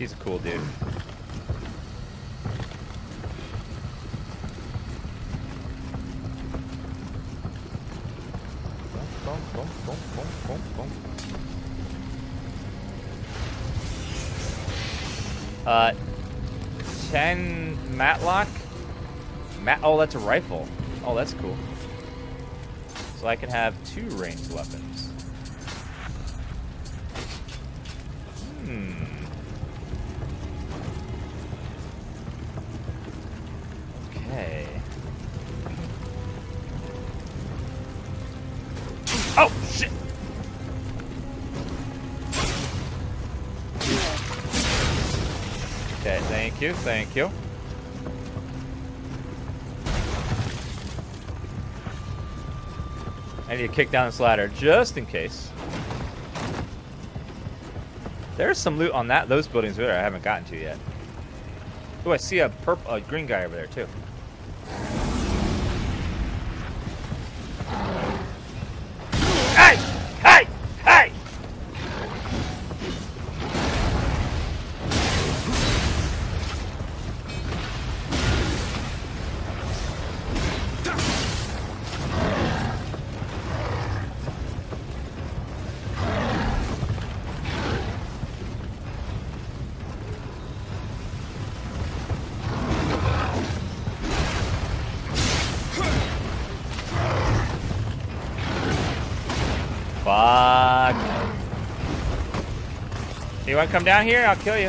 He's a cool dude. Chen Matlock? Oh, that's a rifle. Oh, that's cool. So I can have two ranged weapons. Hmm. Okay. Oh, shit! Okay, thank you, thank you. I need to kick down this ladder just in case. There's some loot on that those buildings over there I haven't gotten to yet. Oh, I see a purple, a green guy over there too. Hey! Hey! Hey! You wanna come down here? I'll kill you.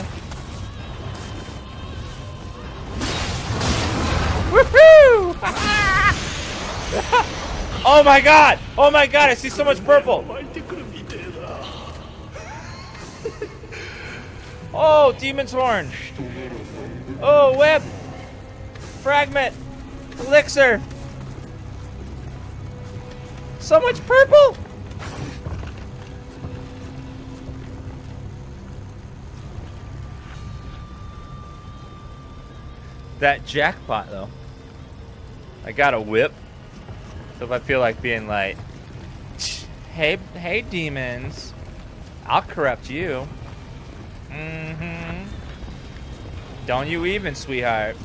Woohoo! Oh my god! Oh my god! I see so much purple! Oh, Demon's Horn! Oh, whip! Fragment! Elixir! So much purple! That jackpot though. I got a whip. So if I feel like being like, hey demons, I'll corrupt you. Mm-hmm. Don't you even, sweetheart.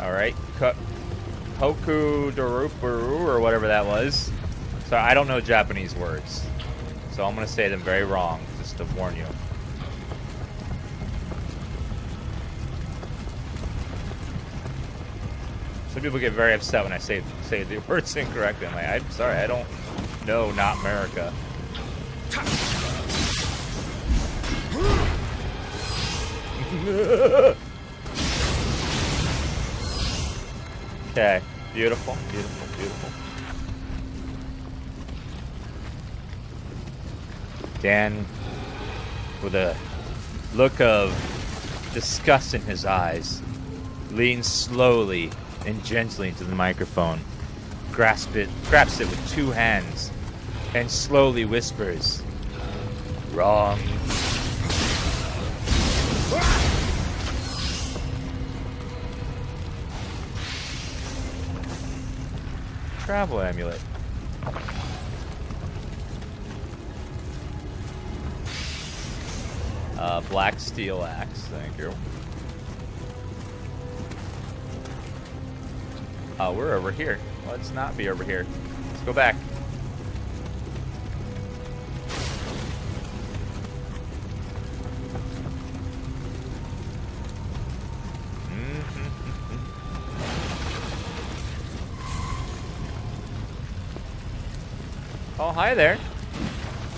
Alright, Hoku Dorupuru or whatever that was. Sorry, I don't know Japanese words. So I'm gonna say them very wrong, just to warn you. Some people get very upset when I say the words incorrectly. I'm like, I'm sorry, I don't know, not America. Okay, beautiful, beautiful, beautiful. Dan, with a look of disgust in his eyes, leans slowly and gently into the microphone, grasps it with two hands, and slowly whispers, "Wrong." Travel amulet. Black steel axe, thank you. We're over here. Let's not be over here. Let's go back. Mm-hmm. Oh, hi there.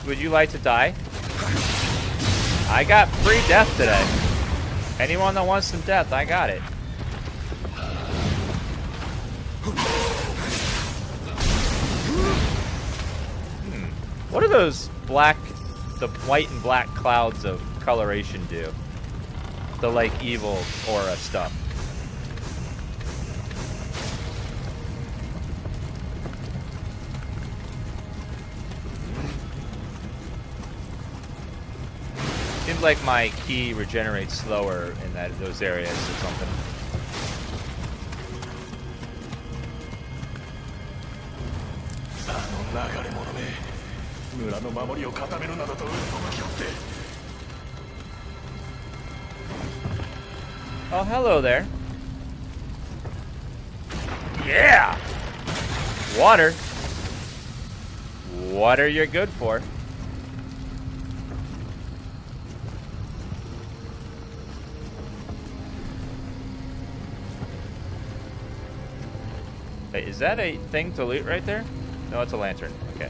Would you like to die? I got free death today. Anyone that wants some death, I got it. Hmm. What do those black, the white and black clouds of coloration do? The like evil aura stuff. Like my key regenerates slower in that those areas or something. 流れ者め、村の守りを固めるなどと嘘巻きおって。 Oh, hello there. Yeah! Water. Water you're good for. Wait, is that a thing to loot right there? No, it's a lantern. Okay.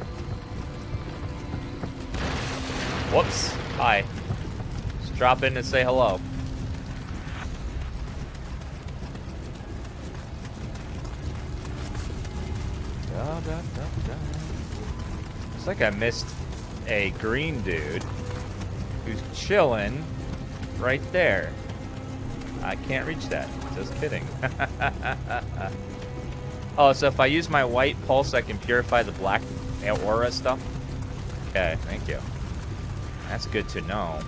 Whoops. Hi. Just drop in and say hello. It's like I missed a green dude who's chilling right there. I can't reach that. Just kidding. Oh, so if I use my white pulse, I can purify the black aura stuff? Okay, thank you. That's good to know.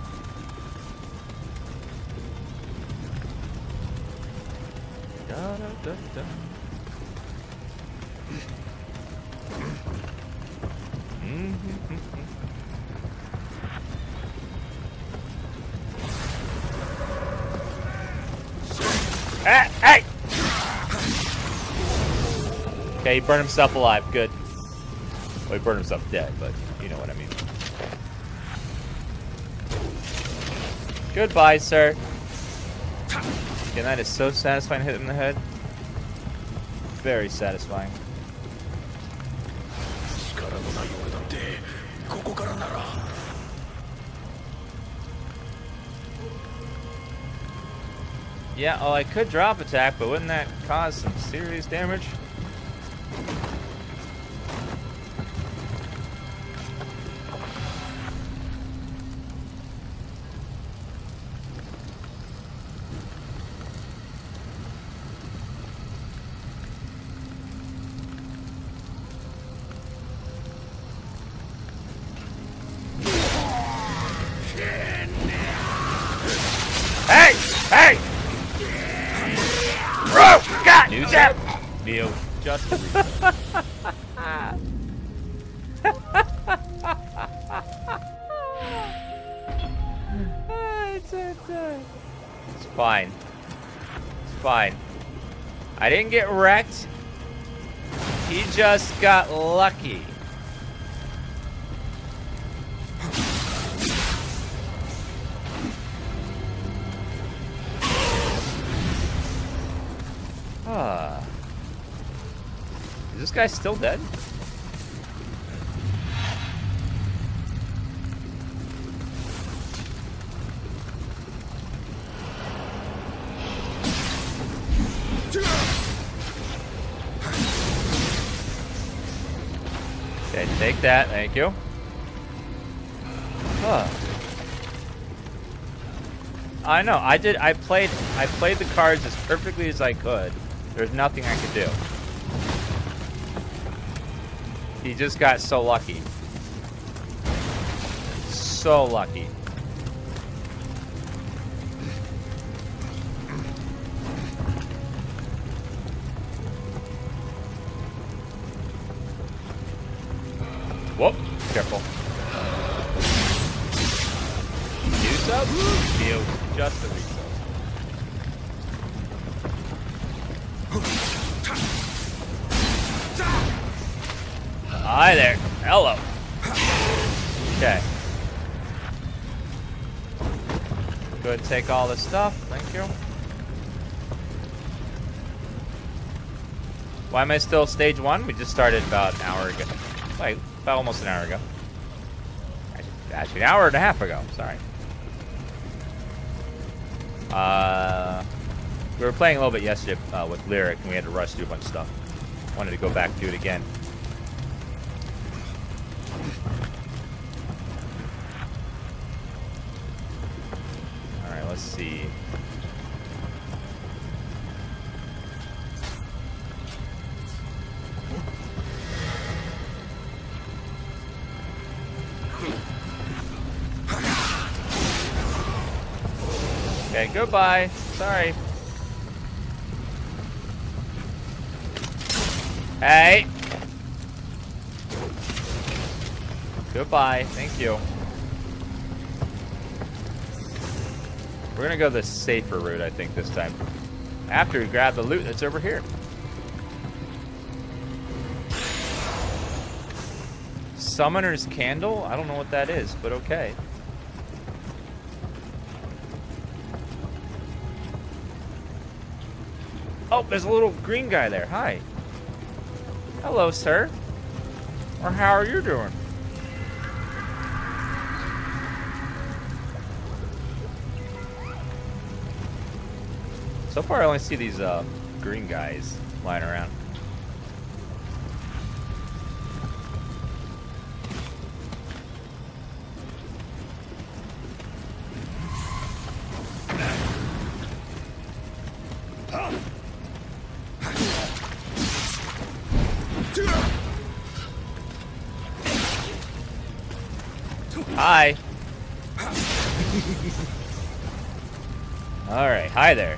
Da, da, da, da. Hey, hey! Okay, he burned himself alive. Good. Well, he burned himself dead, but you know what I mean. Goodbye, sir. And that is so satisfying to hit him in the head. Very satisfying. Yeah, well, I could drop attack, but wouldn't that cause some serious damage? I didn't get wrecked. He just got lucky. Is this guy still dead? Take that, thank you. Huh. I know, I played the cards as perfectly as I could. There's nothing I could do. He just got so lucky. So lucky. Whoop, careful. Use up, deal just the resource. Hi there, hello. Okay. Go ahead and take all this stuff, thank you. Why am I still stage one? We just started about an hour ago. Wait. About almost an hour ago. Actually, an hour and a half ago. Sorry. We were playing a little bit yesterday with Lyric, and we had to rush through a bunch of stuff. Wanted to go back and do it again. All right, let's see. Okay, goodbye. Sorry. Hey. Goodbye. Thank you. We're gonna go the safer route, I think, this time. After we grab the loot that's over here. Summoner's Candle? I don't know what that is, but okay. Oh, there's a little green guy there. Hi. Hello, sir. Or how are you doing? So far, I only see these green guys lying around. Hi. All right. Hi there.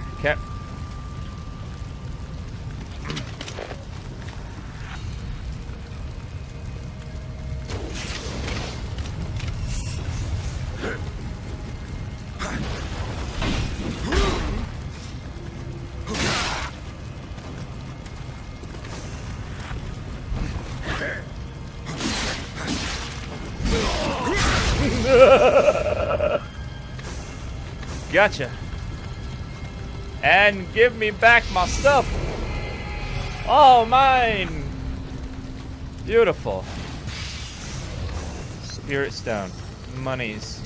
Gotcha. And give me back my stuff. All mine. Beautiful. Spirit stone. Monies.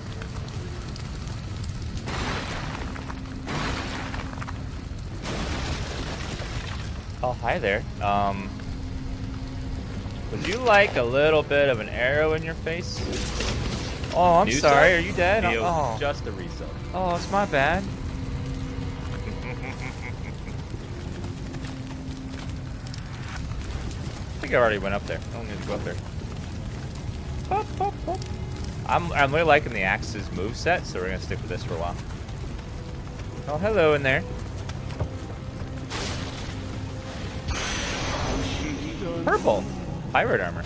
Oh, hi there. Would you like a little bit of an arrow in your face? Oh, I'm sorry. Are you dead? Oh, just a resub. Oh, it's my bad. I think I already went up there. I don't need to go up there. Pop, pop, pop. I'm really liking the axe's moveset, so we're gonna stick with this for a while. Oh, hello in there. Purple pirate armor.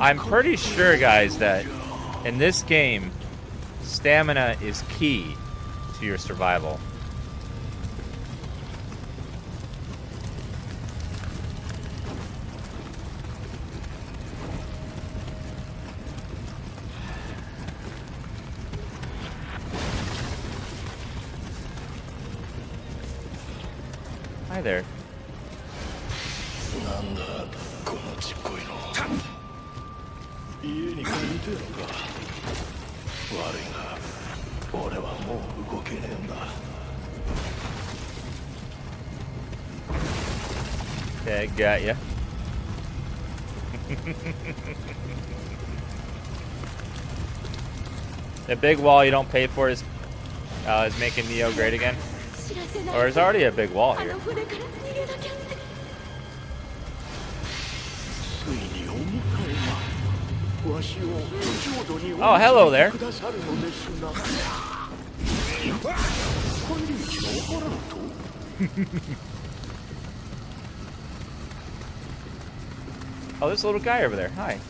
I'm pretty sure, guys, that in this game, stamina is key to your survival. Hi there. Okay, got ya. The big wall you don't pay for is making Nioh great again. Or there's already a big wall here. Oh, hello there. Oh, there's a little guy over there. Hi.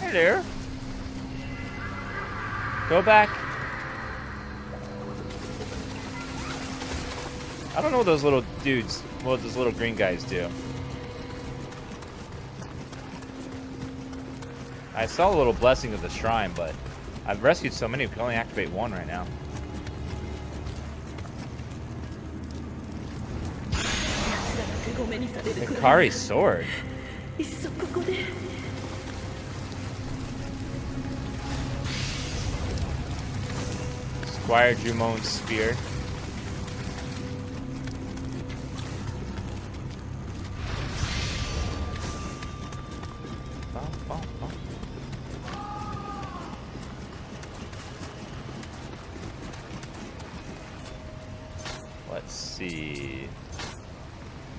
Hey there. Go back. I don't know what those little dudes, what those little green guys do. I saw a little blessing of the shrine, but I've rescued so many, we can only activate one right now. Hikari's sword. Squire Jumon's spear.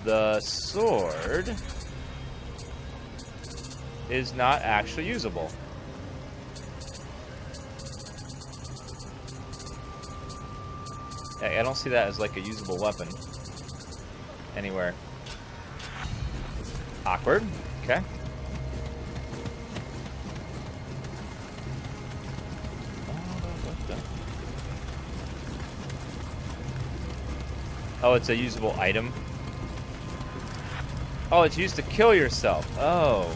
The sword is not actually usable. I don't see that as like a usable weapon anywhere. Awkward. Okay. Oh, it's a usable item. Oh, it's used to kill yourself. Oh.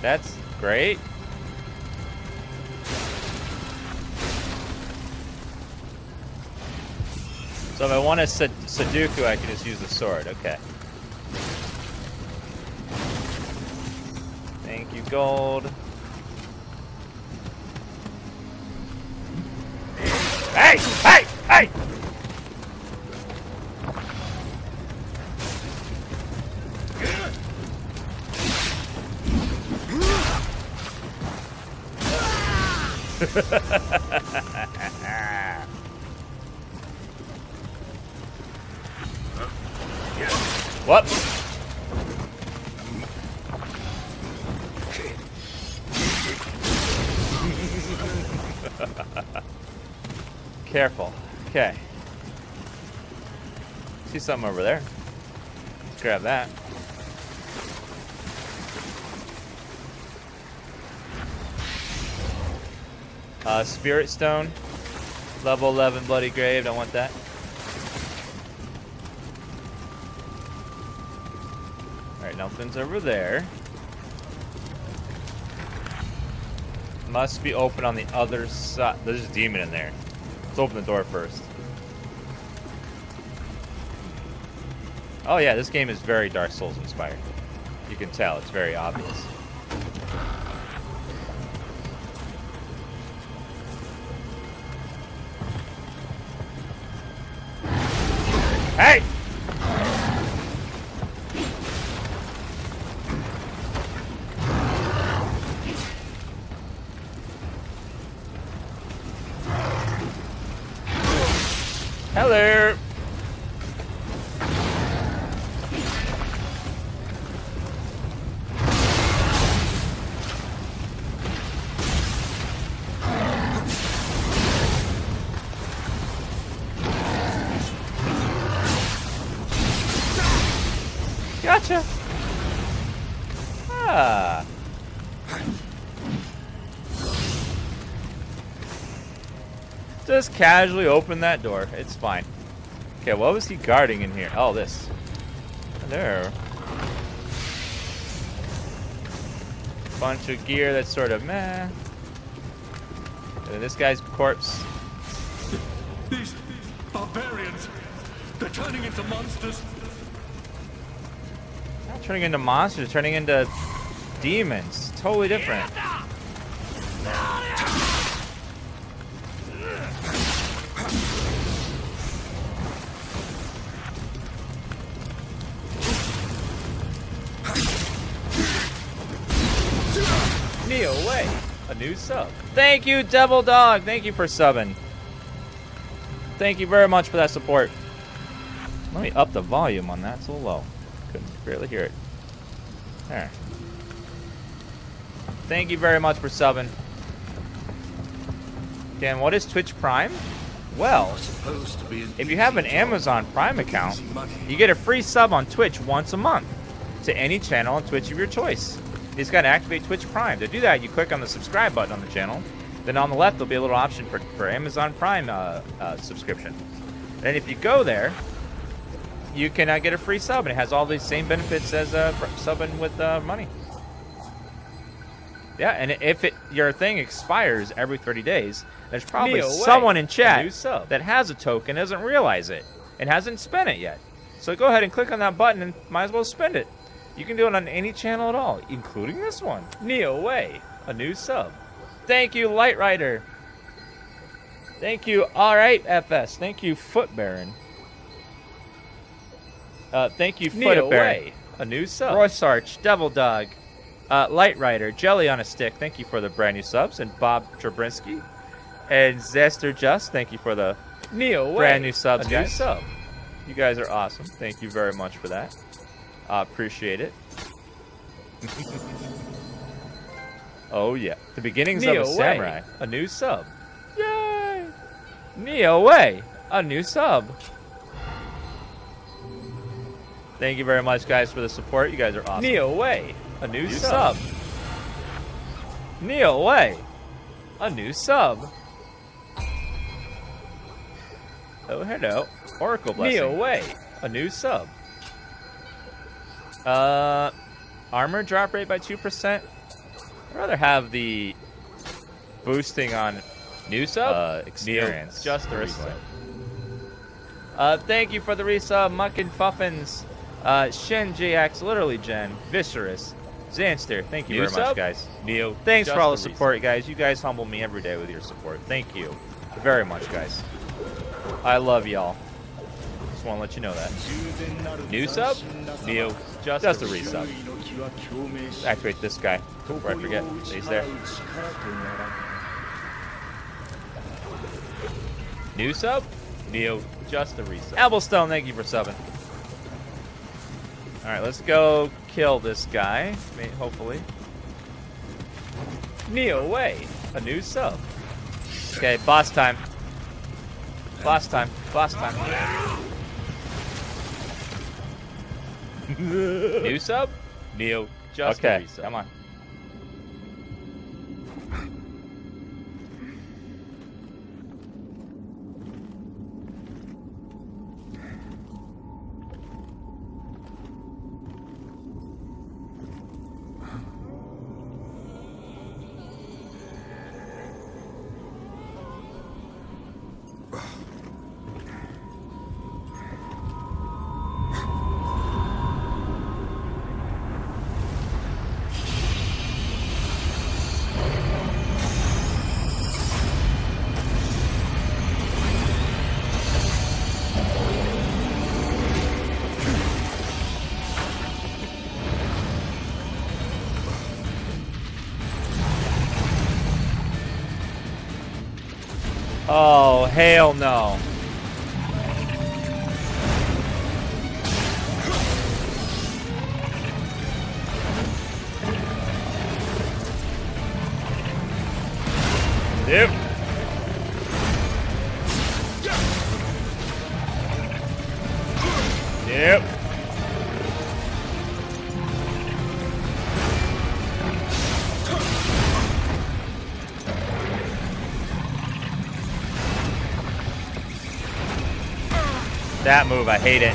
That's great. So if I want to Sudoku, I can just use the sword. Okay. Thank you, gold. Hey! Hey! Hey! What? Careful. Okay. See something over there. Let's grab that. Spirit Stone. Level 11 Bloody Grave. Don't want that. Alright, nothing's over there. Must be open on the other side. There's a demon in there. Let's open the door first. Oh yeah, this game is very Dark Souls inspired. You can tell, it's very obvious. Hey! Hello. Gotcha. Ah. Just casually open that door. It's fine. Okay, what was he guarding in here? Oh, this. There. Bunch of gear that's sort of meh. And this guy's corpse. These barbarians. They're turning into monsters. Not turning into monsters, turning into demons. Totally different. Nioh away. A new sub. Thank you, Devil Dog. Thank you for subbing. Thank you very much for that support. Let me up the volume on that. It's a little low. Couldn't barely hear it. There. Thank you very much for subbing. Dan, what is Twitch Prime? Well, if you have an Amazon Prime account, you get a free sub on Twitch once a month to any channel on Twitch of your choice. You just gotta activate Twitch Prime. To do that, you click on the subscribe button on the channel. Then on the left, there'll be a little option for Amazon Prime subscription. And if you go there, you can get a free sub. And it has all these same benefits as subbing with money. Yeah, and if your thing expires every 30 days, there's probably someone in chat that has a token and doesn't realize it and hasn't spent it yet. So go ahead and click on that button and might as well spend it. You can do it on any channel at all, including this one. Nioh Way, a new sub. Thank you, Light Rider. Thank you, Alright FS. Thank you, Foot Baron. Thank you, Foot Baron. A new sub. Roy Sarch, Devil Dog, Light Rider, Jelly on a Stick. Thank you for the brand new subs. And Bob Trabrinski and Zester Just. Thank you for the Nioh brand Way, new subs, guys. New sub. You guys are awesome. Thank you very much for that. I appreciate it. Oh yeah, the beginnings Nioh of a samurai. Way. A new sub. Yay! Nioh Way, a new sub. Thank you very much, guys, for the support. You guys are awesome. Nioh Way, a new sub. Nioh Way, a new sub. Oh, hello. Oracle Blessing. Nioh Way, a new sub. Armor drop rate by 2%. I'd rather have the boosting on new sub experience. Just the resub. Thank you for the resub, Muckin' Fuffins, Shen JX, literally Jen, Viscerous, Zanster. Thank you very much, guys. Nioh, thanks for all the support, guys. You guys humble me every day with your support. Thank you very much, guys. I love y'all. Just want to let you know that. New sub? Nioh, just a resub. Activate this guy. Before I forget, he's there. New sub? Nioh, just a resub. Applestone, thank you for subbing. Alright, let's go kill this guy. Hopefully. Nioh Way, a new sub. Okay, boss time. Boss time. Boss time. New sub? Nioh, just a resub. Come on. Oh, hell no. Yep. Yep. That move, I hate it.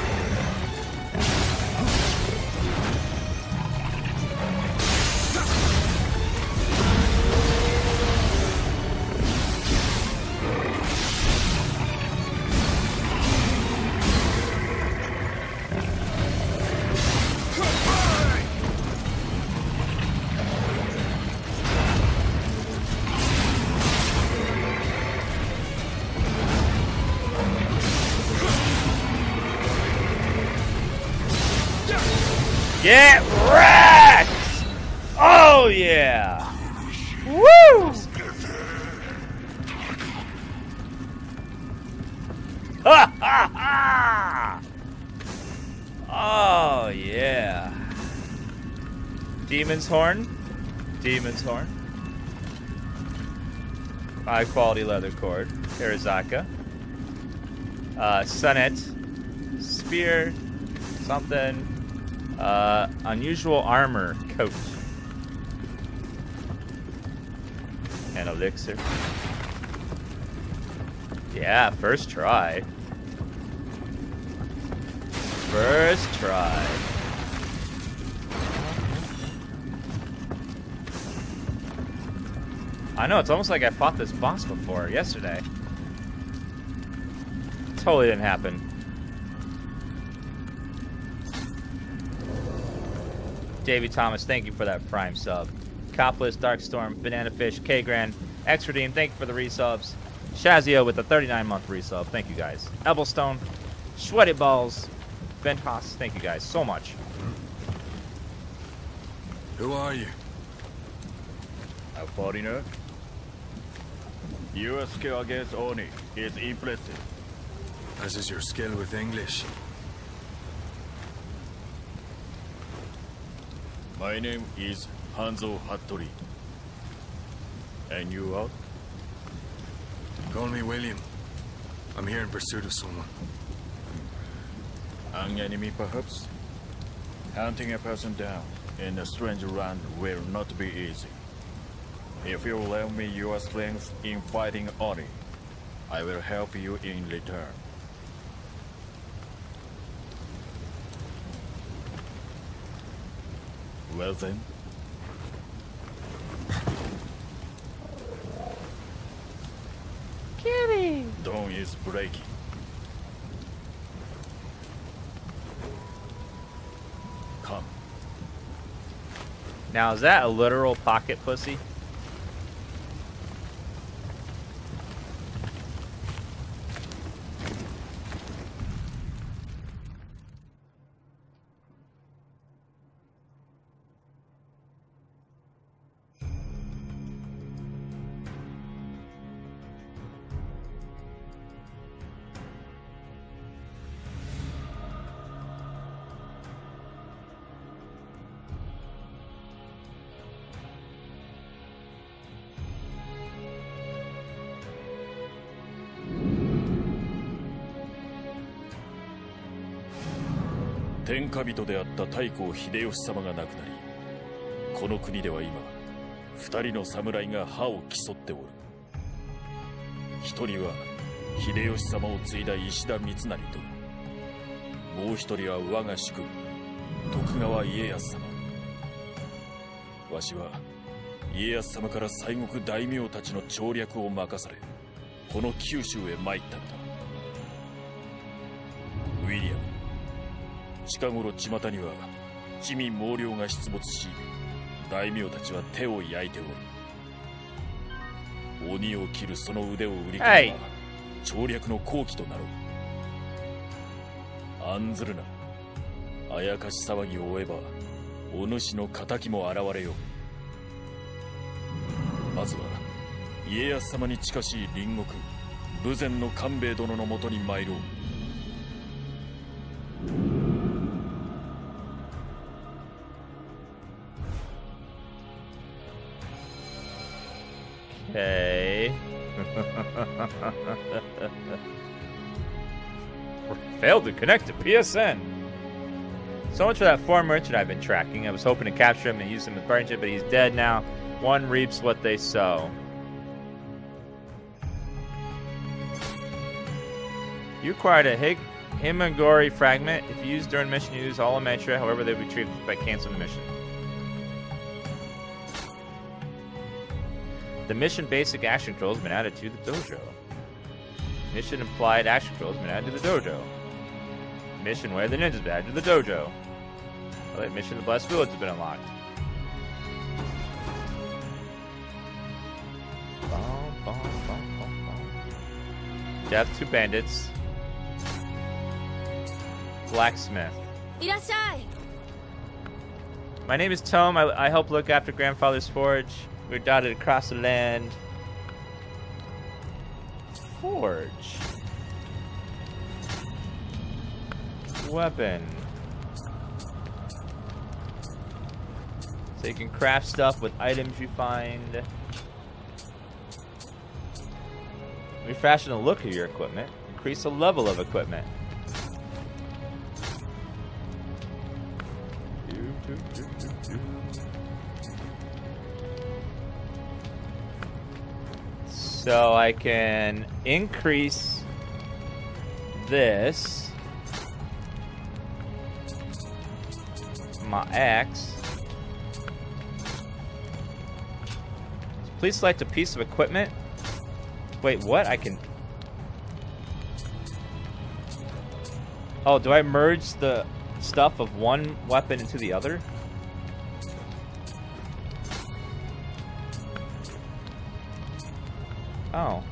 Get wrecked! Oh yeah! Woo! Ha ha ha! Oh yeah! Demon's Horn, Demon's Horn. High quality leather cord, Terazaka. Sunnet, spear, something. Unusual armor coat. And elixir. Yeah, first try. First try. I know, it's almost like I fought this boss before yesterday. Totally didn't happen. Davey Thomas, thank you for that Prime sub. Copless, Darkstorm, Banana Fish, K Grand, X-Redeem, thank you for the resubs. Shazio with the 39-month resub, thank you guys. Ebblestone, Sweaty Balls, Ventos, thank you guys so much. Who are you? A foreigner. Your skill against Oni is implicit. As is your skill with English. My name is Hanzo Hattori. And you are? Call me William. I'm here in pursuit of someone. An enemy, perhaps? Hunting a person down in a strange land will not be easy. If you lend me your strength in fighting Oni, I will help you in return. Well then. Kitty! Dawn is breaking. Come. Now is that a literal pocket pussy?天下人であった太閤秀吉様が亡くなり、この国では今2人の侍が歯を競っておる。1人は秀吉様を継いだ石田三成と、もう1人は我が主君徳川家康様。わしは家康様から西国大名たちの調略を任され、この九州へ参ったのだ。ウィリアム、近頃巷には地味猛猟が出没し、大名たちは手を焼いておる。鬼を切るその腕を売り買えば調略の好機となろう。案ずるな。あやかし騒ぎを追えばお主の仇も現れよう。まずは家康様に近しい隣国豊前の官兵衛殿のもとに参ろう。Hey. Failed to connect to PSN. So much for that foreign merchant I've been tracking. I was hoping to capture him and use him in partnership, but he's dead now. One reaps what they sow. You acquired a Himagori fragment. If used during mission, use all of Metra. However, they'll be treated by canceling the mission. The mission basic action control has been added to the dojo. Mission implied action control has been added to the dojo. Mission where the ninjas has been added to the dojo. That mission the blessed village has been unlocked. Death to bandits. Blacksmith. My name is Tom. I help look after Grandfather's Forge. We're dotted across the land. Forge. Weapon. So you can craft stuff with items you find. Refashion the look of your equipment. Increase the level of equipment. So I can increase this, my axe. Please select a piece of equipment. Wait, what? I can... Oh, do I merge the stuff of one weapon into the other? Oh.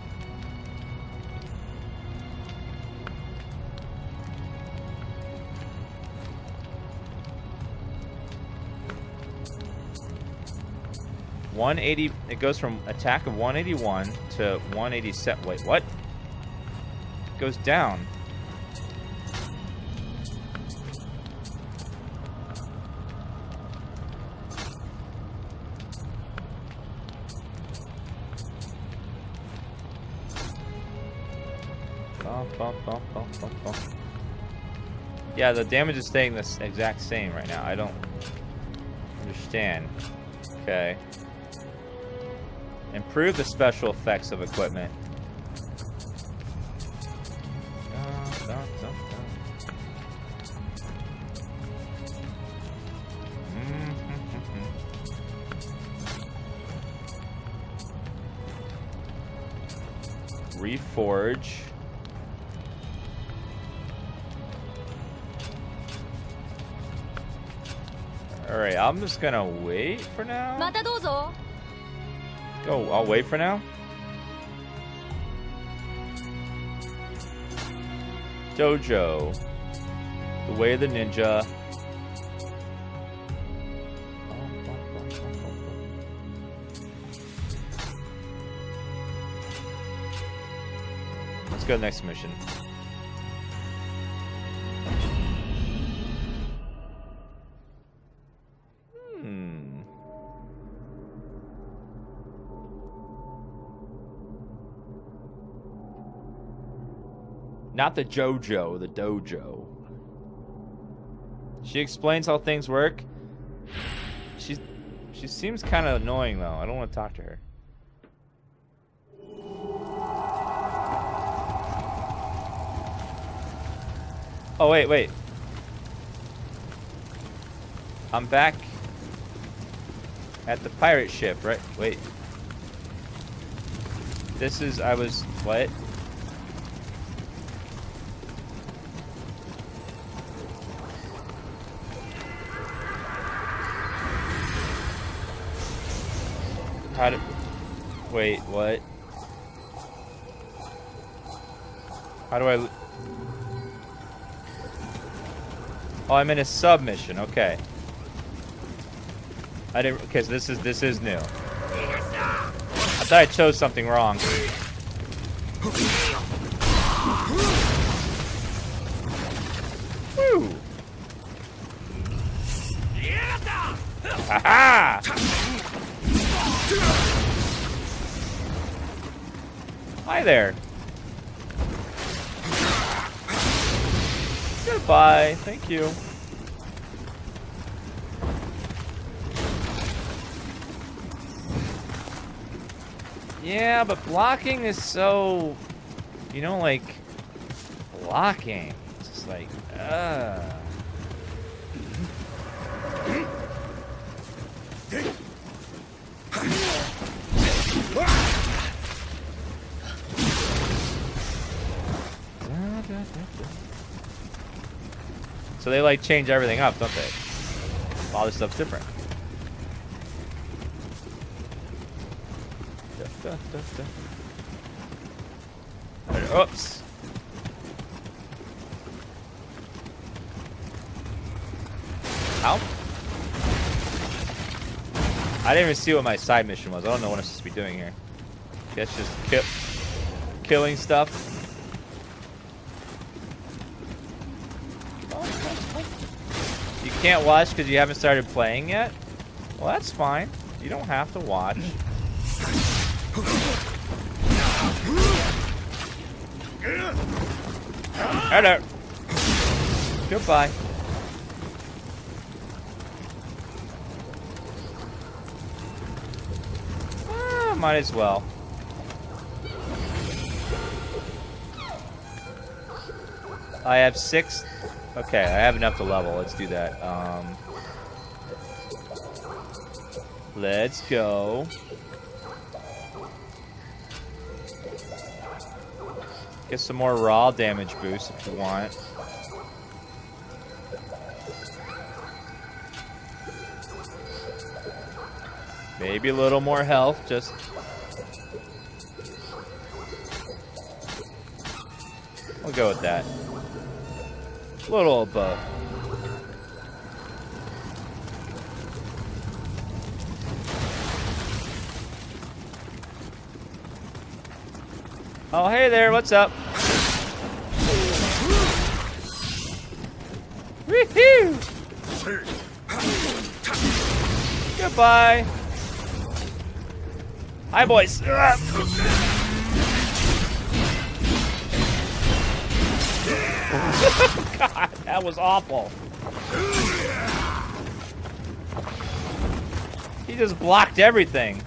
It goes from attack of 181 to 187. Wait, what? It goes down. Bump. Yeah, the damage is staying the exact same right now. I don't understand. Okay. Improve the special effects of equipment. Reforge. Alright, I'm just gonna wait for now. Go, I'll wait for now. Dojo. The Way of the Ninja. Let's go to the next mission. Not the JoJo, the dojo. She explains how things work. She seems kind of annoying though. I don't want to talk to her. Oh wait. I'm back at the pirate ship, right? Wait. This is what? How did... Wait, what? How do I... Oh, I'm in a submission. Okay. I didn't... Okay, so this is new. I thought I chose something wrong. Woo! Aha! Hi there. Goodbye. Thank you. Yeah, but blocking is so... You know, like... Blocking. It's just like... So they like change everything up, don't they? All this stuff's different. Oops. Ow. I didn't even see what my side mission was. I don't know what I'm supposed to be doing here. Guess just killing stuff. Can't watch because you haven't started playing yet? Well, that's fine. You don't have to watch. Hello. Goodbye. Ah, might as well. I have 6... Okay, I have enough to level. Let's do that. Let's go. Get some more raw damage boost if you want. Maybe a little more health, just... We'll go with that. A little above. Oh, hey there, what's up? Woohoo! Goodbye! Hi, boys! God, that was awful. He just blocked everything.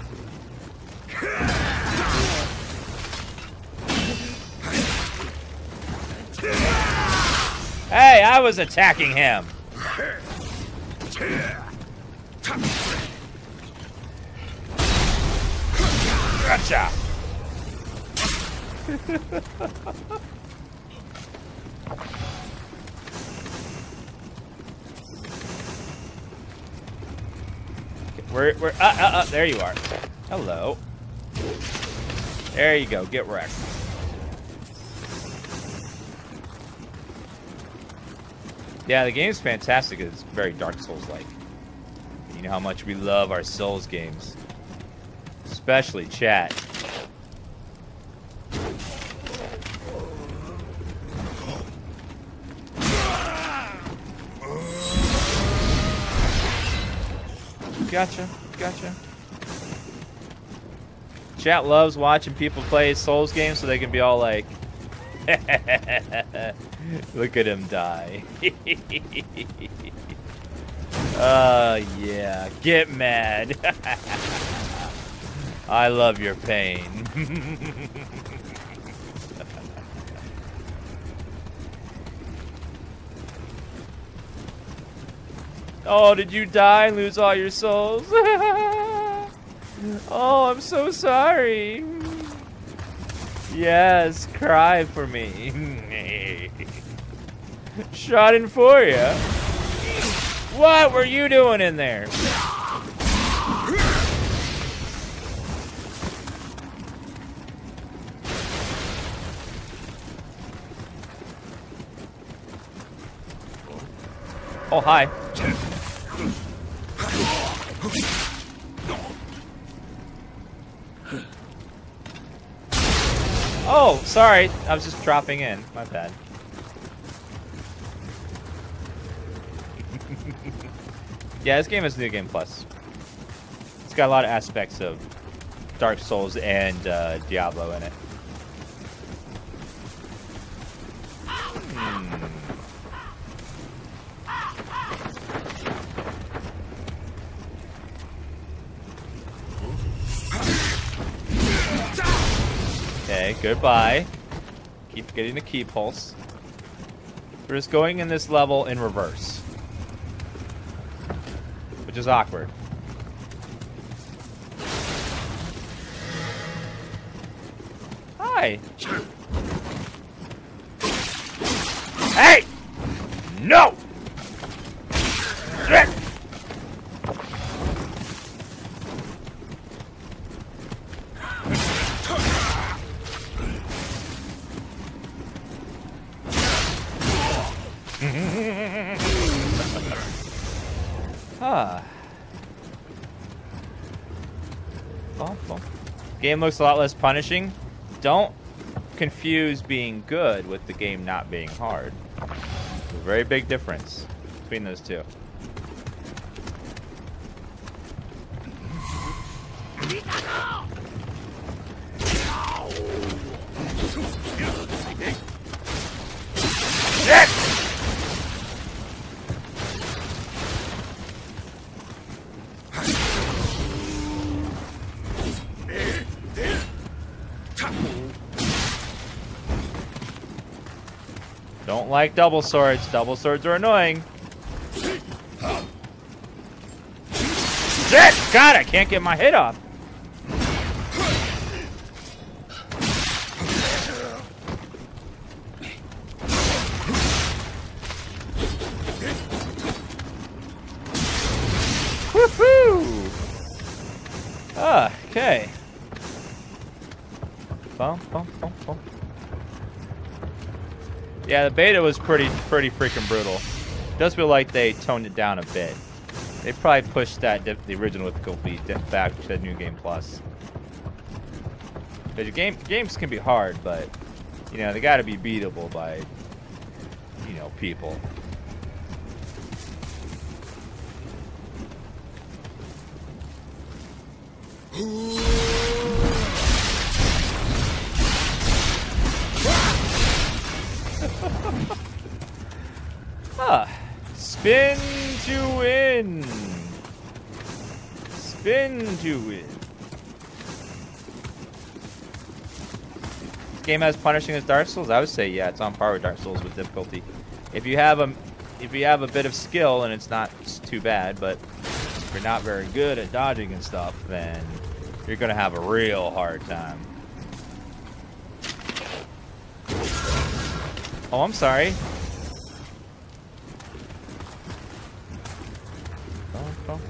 Hey, I was attacking him. Gotcha. There you are. Hello. There you go. Get wrecked. Yeah, the game's fantastic. It's very Dark Souls-like. You know how much we love our Souls games. Especially chat. Gotcha, gotcha. Chat loves watching people play Souls games so they can be all like, look at him die. Oh, yeah. Get mad. I love your pain. Oh, did you die and lose all your souls? Oh, I'm so sorry. Yes, cry for me. Schadenfreude. What were you doing in there? Oh, hi. Oh, sorry. I was just dropping in. My bad. Yeah, this game is New Game Plus. It's got a lot of aspects of Dark Souls and Diablo in it. Okay, goodbye. Keep getting the key pulse. We're just going in this level in reverse. Which is awkward. Hi. Hey! No! Shit! Game looks a lot less punishing. Don't confuse being good with the game not being hard. There's a very big difference between those two. Like double swords. Double swords are annoying. Shit! God, I can't get my hit off. Woohoo! Ah, okay. Bum, bum, bum, bum. Yeah, the beta was pretty freaking brutal. It does feel like they toned it down a bit. They probably pushed that the original difficulty back to New Game Plus. But games can be hard, but you know they got to be beatable by people. Spin to win. Spin to win. This game as punishing as Dark Souls? I would say yeah, it's on par with Dark Souls with difficulty. If you have a bit of skill and it's too bad, but if you're not very good at dodging and stuff, then you're gonna have a real hard time. Oh, I'm sorry. Oh.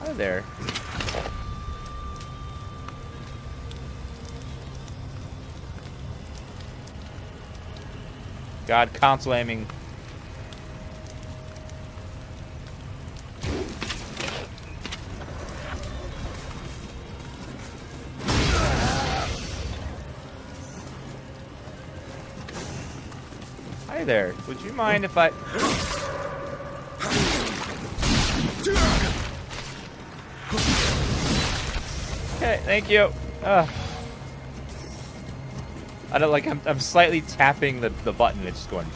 Out of there. God, console aiming. Hi there. Would you mind if I... Okay, thank you. I don't like, I'm slightly tapping the button and it's just going.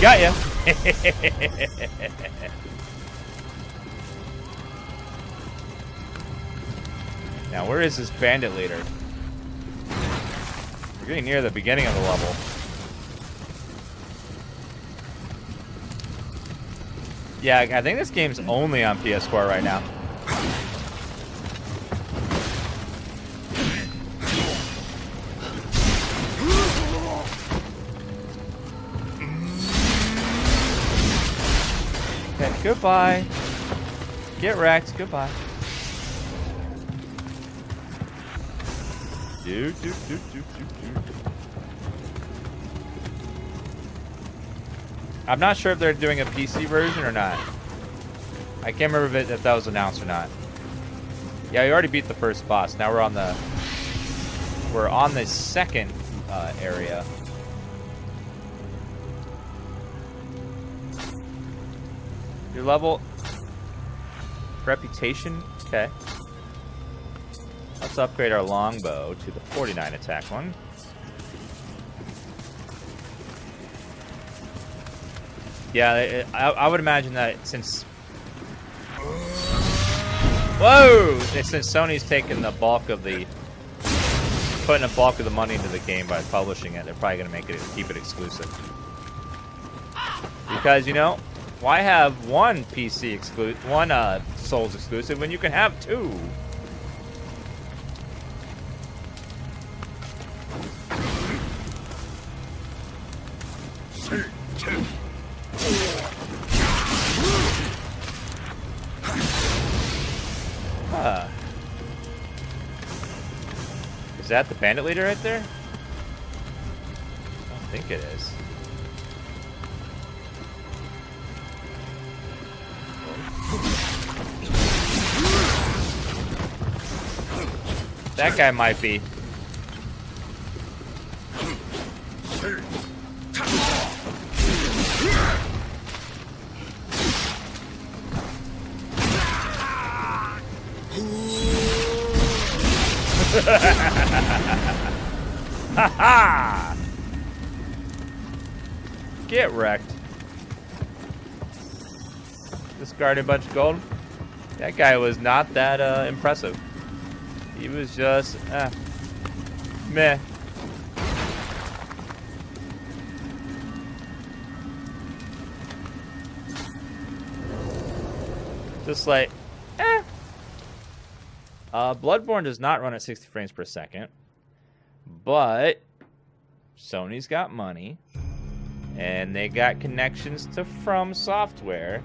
Got ya. Now, where is this bandit leader? We're getting near the beginning of the level. Yeah, I think this game's only on PS4 right now. Okay, goodbye. Get wrecked. Goodbye. I'm not sure if they're doing a PC version or not. I can't remember if that was announced or not. Yeah, we already beat the first boss. Now we're on the second area. Your level reputation? Okay. Let's upgrade our longbow to the 49 attack one. Yeah, I would imagine that since... Whoa! Since Sony's taking the bulk of the... putting a bulk of the money into the game by publishing it, they're probably going to make it keep it exclusive. Because, you know, why have one PC exclusive, one Souls exclusive when you can have two? Is that the bandit leader right there? I don't think it is. That guy might be. Ha ha! Get wrecked. Discarded a bunch of gold. That guy was not that impressive. He was just meh. Just like Bloodborne does not run at 60 frames per second, but Sony's got money, and they got connections to From Software,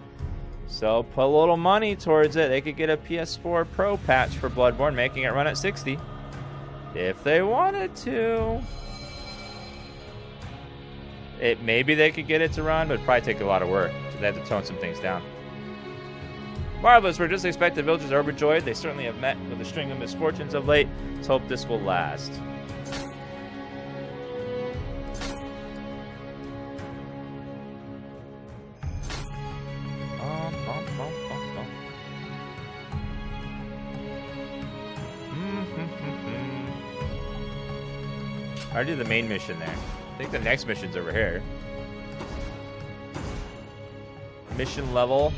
so put a little money towards it. They could get a PS4 Pro patch for Bloodborne, making it run at 60, if they wanted to. Maybe they could get it to run, but it'd probably take a lot of work. So they had to tone some things down. Marvelous, we're just expected villagers are overjoyed. They certainly have met with a string of misfortunes of late. Let's hope this will last. I did the main mission there. I think the next mission's over here. Mission level.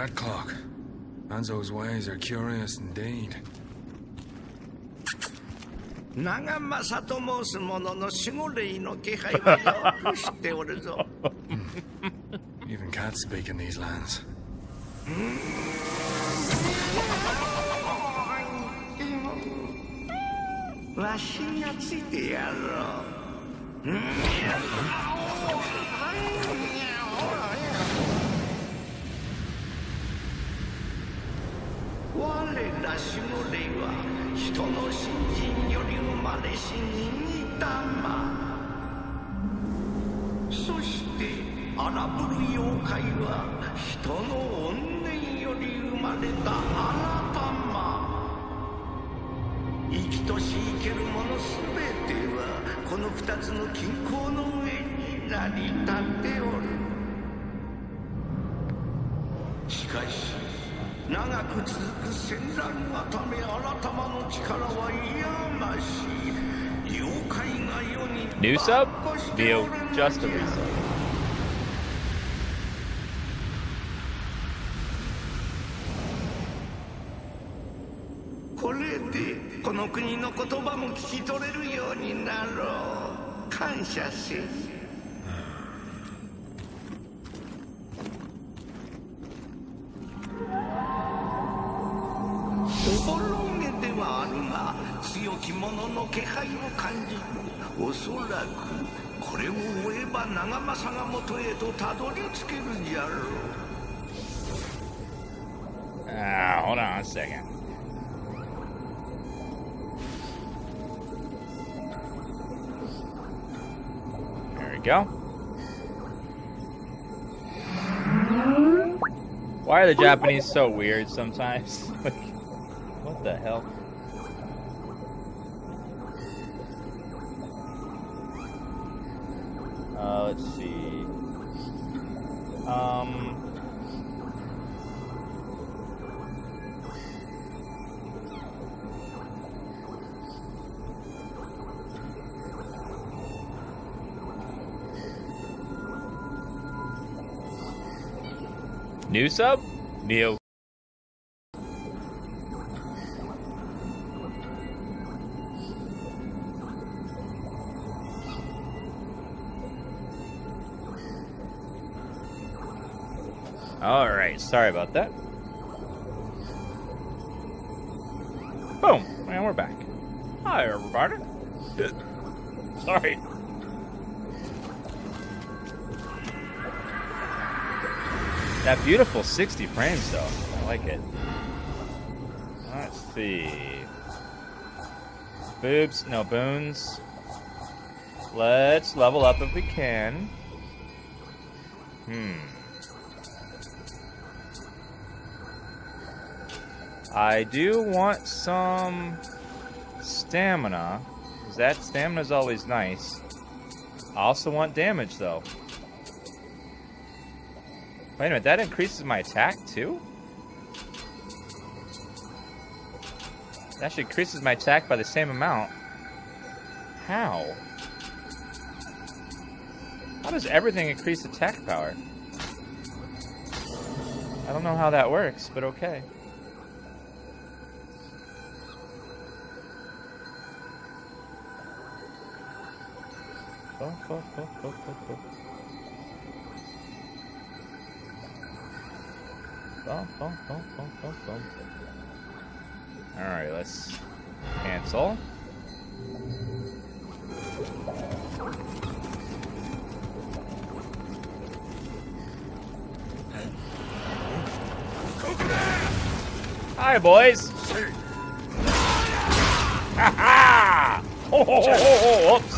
That clock. Hanzo's ways are curious indeed. 長政と申す者の守護霊の気配はよく知っておるぞ。 Even cats speak in these lands. わしがついてやろう。 我ら守護霊は人の信心より生まれし人魂。そして荒ぶる妖怪は人の怨念より生まれたアラ魂。生きとし生けるものすべてはこの二つの均衡の上に成り立っておる。しかし 長く続く戦乱がため新たまの力はいやましい。妖怪が世にnew sub deal just a resub.これでこの国の言葉も聞き取れるようになろう。感謝せよ。 物の気配を感じる。おそらくこれを追えば長政が元へとたどり着けるじゃろう。Hold on a second. There we go. Why are the Japanese so weird sometimes? Like, what the hell? Let's see. New sub? Neo. Alright, sorry about that. Boom! And we're back. Hi, everybody. Sorry. That beautiful 60 frames, though. I like it. Let's see. Boobs, no boons. Let's level up if we can. I do want some stamina, because that stamina's always nice. I also want damage, though. Wait a minute, that increases my attack, too? That actually increases my attack by the same amount. How? How does everything increase attack power? I don't know how that works, but okay. Alright, let's cancel. fire, boys. Ha ha! Ho ho ho ho! Oops.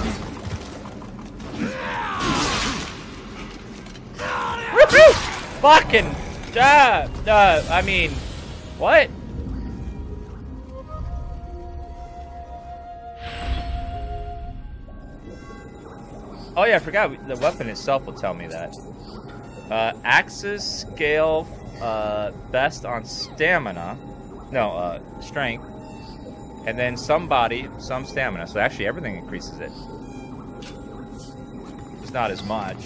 Woohoo! Fucking job. I mean, what? Oh yeah, I forgot. The weapon itself will tell me that. Axes scale best on stamina. No, strength. And then some body, some stamina. So actually everything increases it. It's not as much.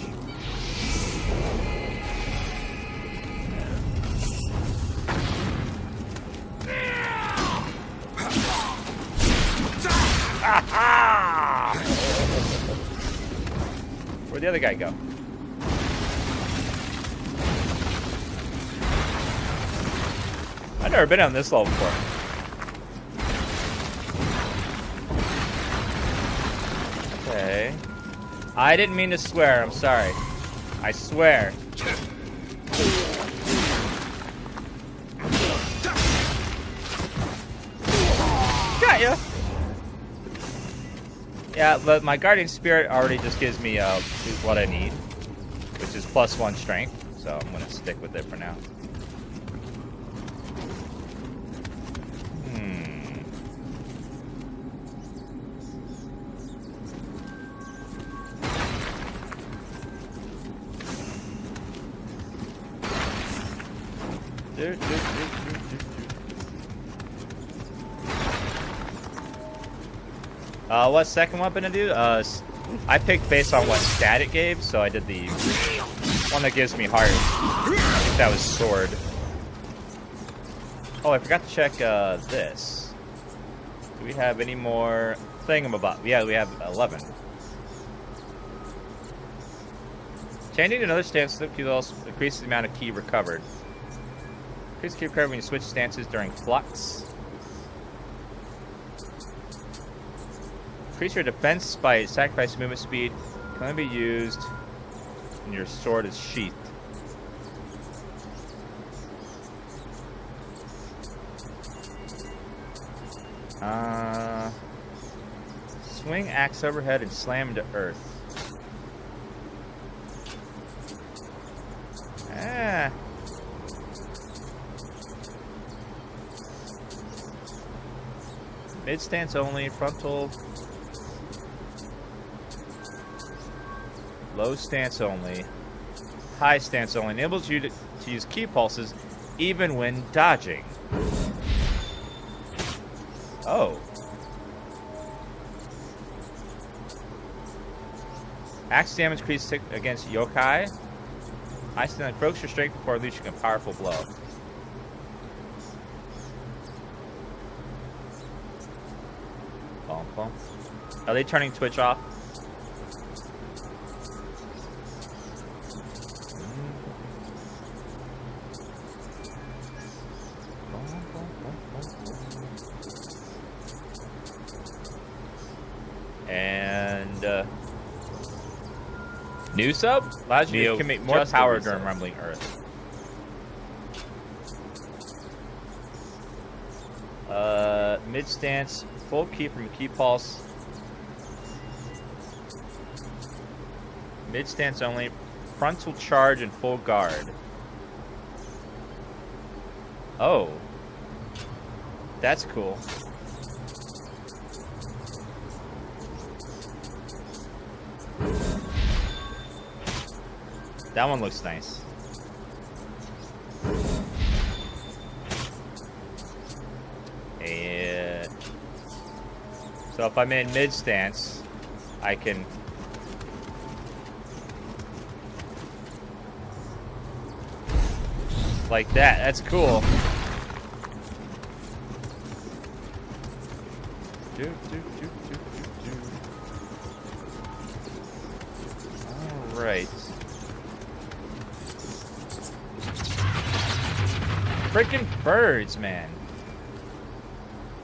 Where'd the other guy go? I've never been on this level before. Okay. I didn't mean to swear, I'm sorry. I swear. Got ya! Yeah, but my Guardian Spirit already just gives me what I need, which is +1 strength, so I'm gonna stick with it for now. What second weapon to do? I picked based on what stat it gave, so I did the one that gives me heart. I think that was sword. Oh, I forgot to check this. Do we have any more thingamabob? Yeah, we have 11. Changing to another stance increases the amount of ki recovered. Increase ki recovered when you switch stances during flux. Increase your defense by sacrifice movement speed. Can only be used when your sword is sheathed. Swing axe overhead and slam into earth. Ah. Mid stance only, frontal. Low stance only, high stance only, enables you to use ki pulses even when dodging. Oh. Axe damage increased against yokai. High stance breaks your strength before unleashing a powerful blow. Bum, bum. Are they turning Twitch off? New sub allows you to commit more power during rumbling earth. Mid stance, full ki from ki pulse. Mid stance only, frontal charge and full guard. Oh, that's cool. That one looks nice. And so if I'm in mid stance, I can. Like that, that's cool. Alright. Freaking birds, man.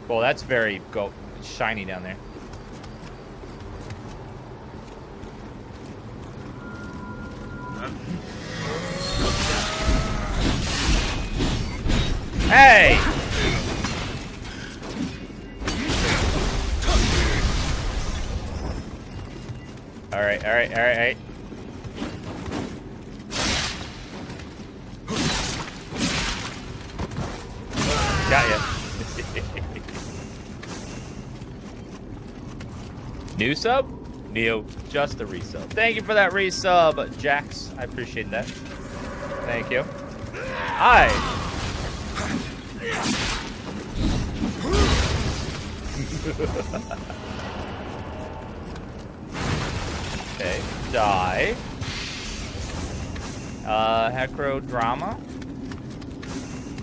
Well, that's very shiny down there. Hey! Alright, alright, alright, alright. Got ya. New sub? Neo, just the resub. Thank you for that resub, Jax. I appreciate that. Thank you. Hi. Okay, die. Hecarodrama.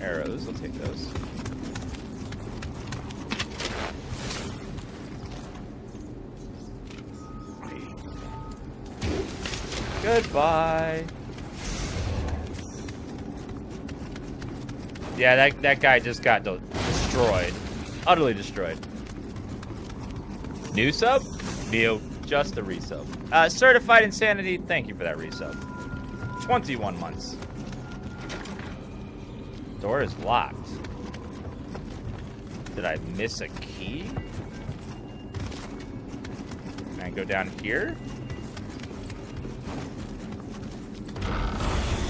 Arrows, I'll take those. Goodbye. Yeah, that guy just got destroyed. Utterly destroyed. New sub? Neo, just the resub. Certified Insanity, thank you for that resub. 21 months. Door is locked. Did I miss a key? Can I go down here?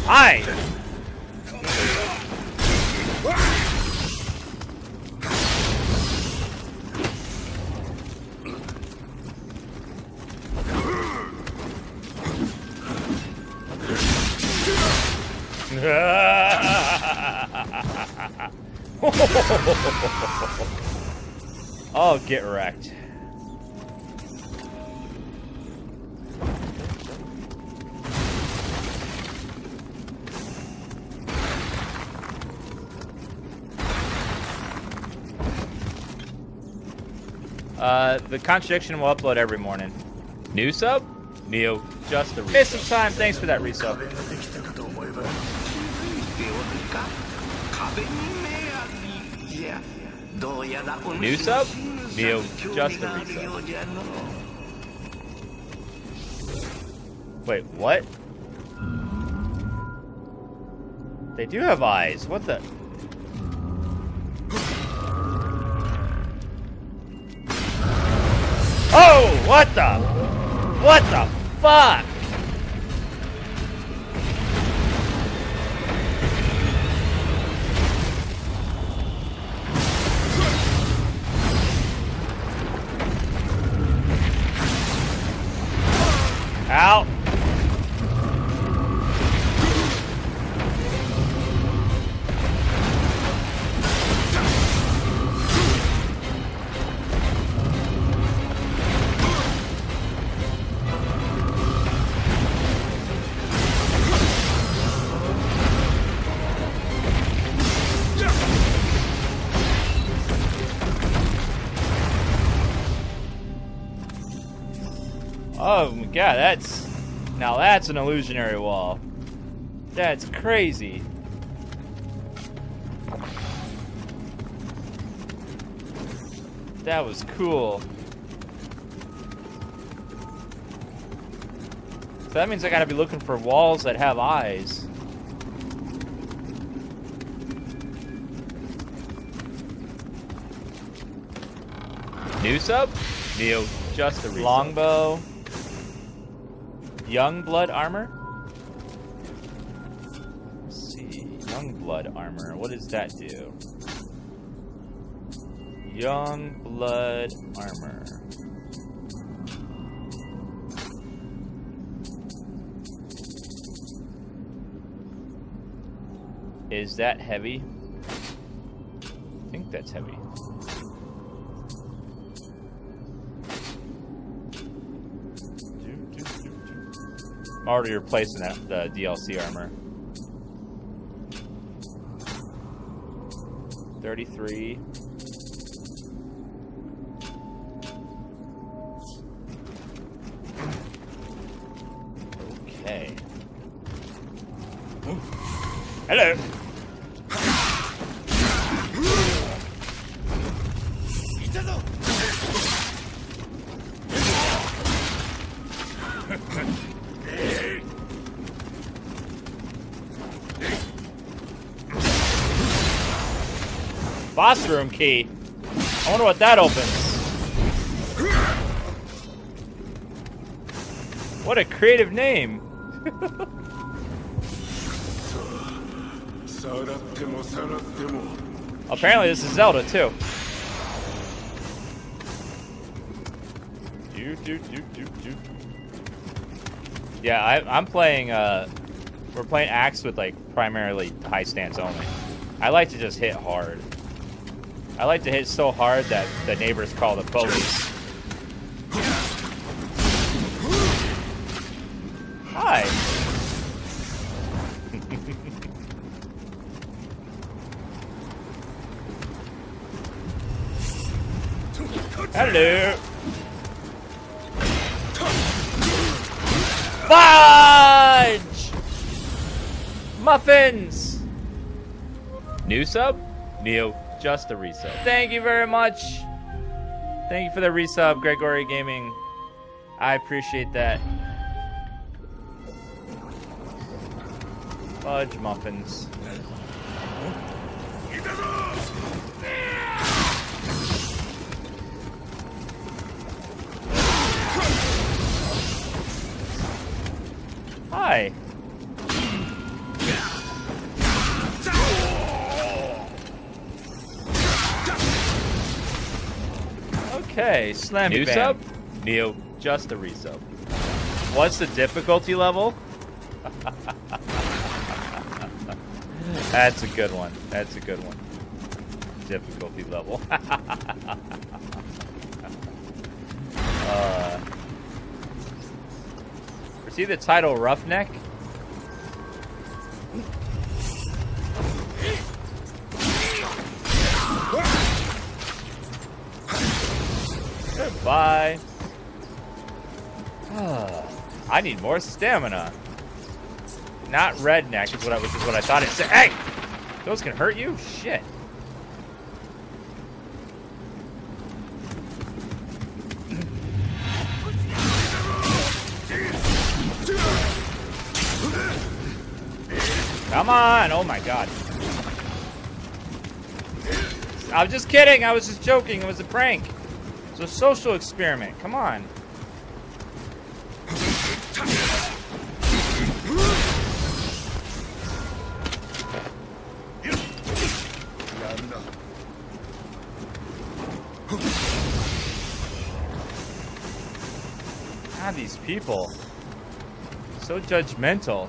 Hi! Oh, get wrecked. The contradiction will upload every morning. New sub? Neo, just the resub. Miss some time, thanks for that resub. New sub? Neo, just the resub. Wait, what? They do have eyes, what the? Oh, what the fuck? Out. Oh my god, now that's an illusionary wall. That's crazy. That was cool. So that means I gotta be looking for walls that have eyes. New sub? Neo, just the longbow. Young blood armor? Let's see. Young blood armor. What does that do? Young blood armor. Is that heavy? I think that's heavy. I'm already replacing that the DLC armor. 33. Okay. Hello. Boss room key. I wonder what that opens. What a creative name! Apparently this is Zelda too. Yeah, I'm playing, we're playing Axe with, like, primarily high stance only. I like to just hit hard. I like to hit so hard that the neighbors call the police. Hi! Hello! Fudge! Muffins! New sub? Neo, just a resub. Thank you very much. Thank you for the resub, Gregory Gaming. I appreciate that. Fudge muffins. Hi. Okay, slam. New sub? Neo, just a resub. What's the difficulty level? That's a good one. That's a good one. Difficulty level. See the title Roughneck? Goodbye. I need more stamina. Not redneck is what I thought it said. Hey! Those can hurt you? Shit. Come on! Oh my god. I was just kidding! I was just joking. It was a prank. It's a social experiment. Come on. God, these people. So judgmental.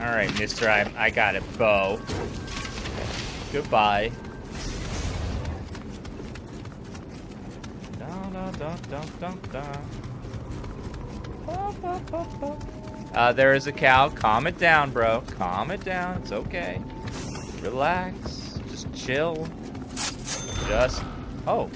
Alright, mister, I got it, Bo. Goodbye. There is a cow. Calm it down, bro. Calm it down. It's okay. Relax. Just chill. Just... Oh.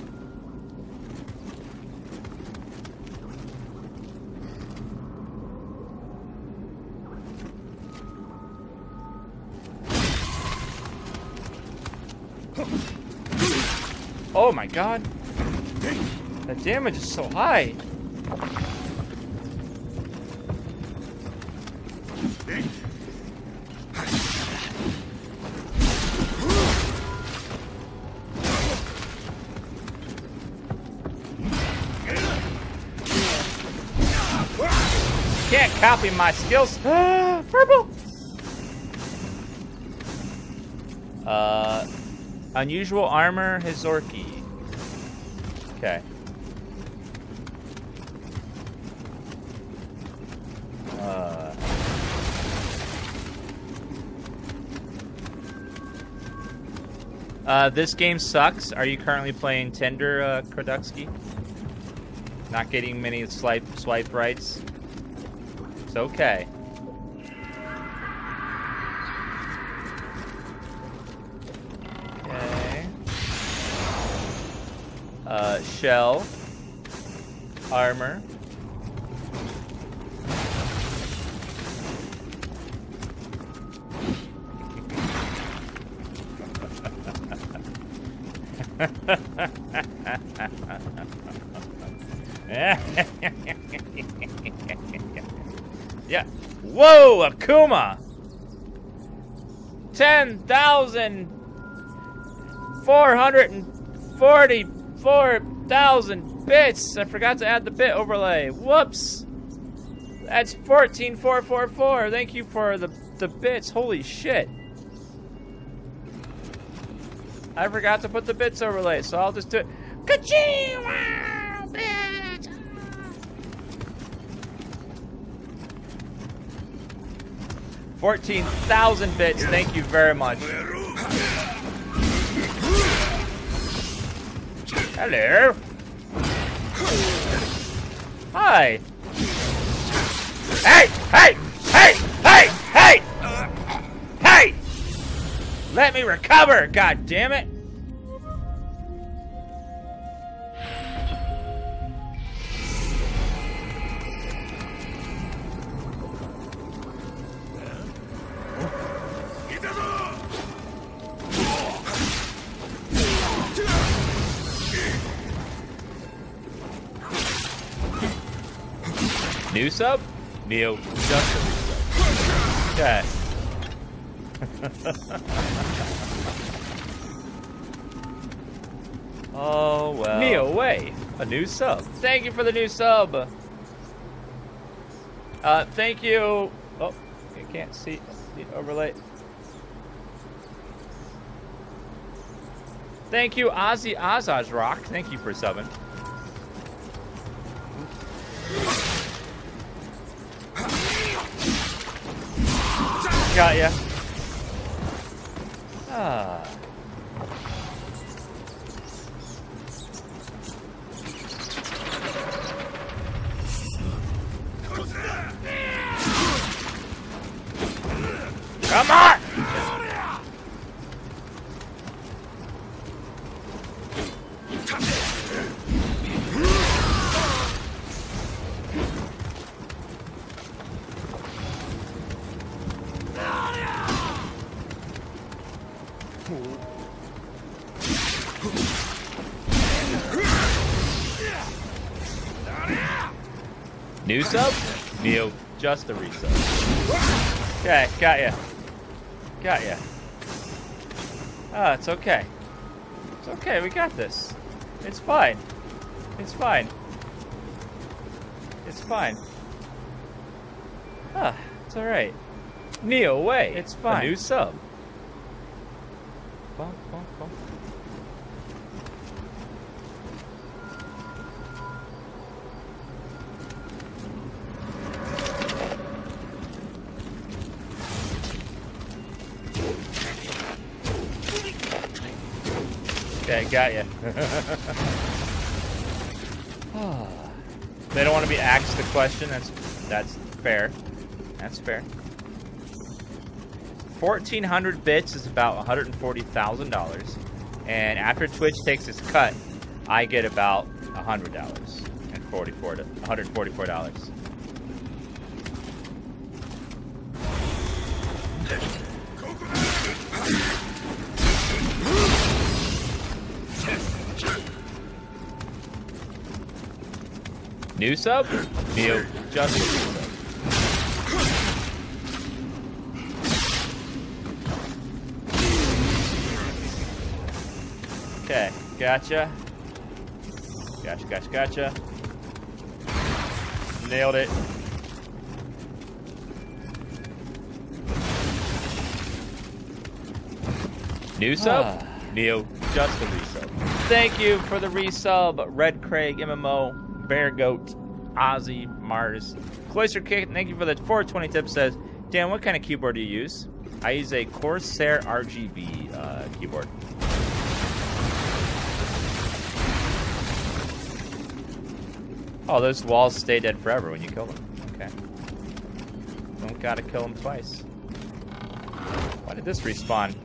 Oh my god. That damage is so high. Can't copy my skills. Purple. Unusual armor, Hizorki. Okay. This game sucks. Are you currently playing Tender, Kraduski? Not getting many swipe rights? It's okay. Shell, armor. Yeah. Whoa, Akuma! 10,444,000 bits! I forgot to add the bit overlay. Whoops! That's 14,444. Thank you for the bits. Holy shit. I forgot to put the bits overlay, so I'll just do it. Ka-ching! Wow, bits! Ah. 14,000 bits. Thank you very much. Hello. Hi. Hey! Hey! Hey! Hey! Hey! Hey! Let me recover, god damn it! New sub? Neo, just a resub. Okay. Oh, well. Neo, way. A new sub. Thank you for the new sub. Thank you. Oh, I can't see the overlay. Thank you, Ozzy Azaz Rock. Thank you for subbing. Got ya. Ah. Come on! New sub? Neo, just a resub. Okay, got ya. Got ya. Ah, it's okay. It's okay, we got this. It's fine. It's fine. It's fine. Ah, it's alright. Neo, way. It's fine. A new sub. Bum, bum, bum. Okay, got ya. They don't want to be asked the question. That's fair. That's fair. 1,400 bits is about $140,000, and after Twitch takes its cut, I get about $144. New sub? Neo, just a resub. Okay, gotcha. Gotcha, gotcha, gotcha. Nailed it. New sub? Neo, just a resub. Thank you for the resub, Red Craig MMO. Bear Goat, Ozzy, Mars, Cloister Kick. Thank you for the 420 tip. Says, Dan, what kind of keyboard do you use? I use a Corsair RGB keyboard. Oh, those walls stay dead forever when you kill them. Okay. Don't gotta kill them twice. Why did this respawn?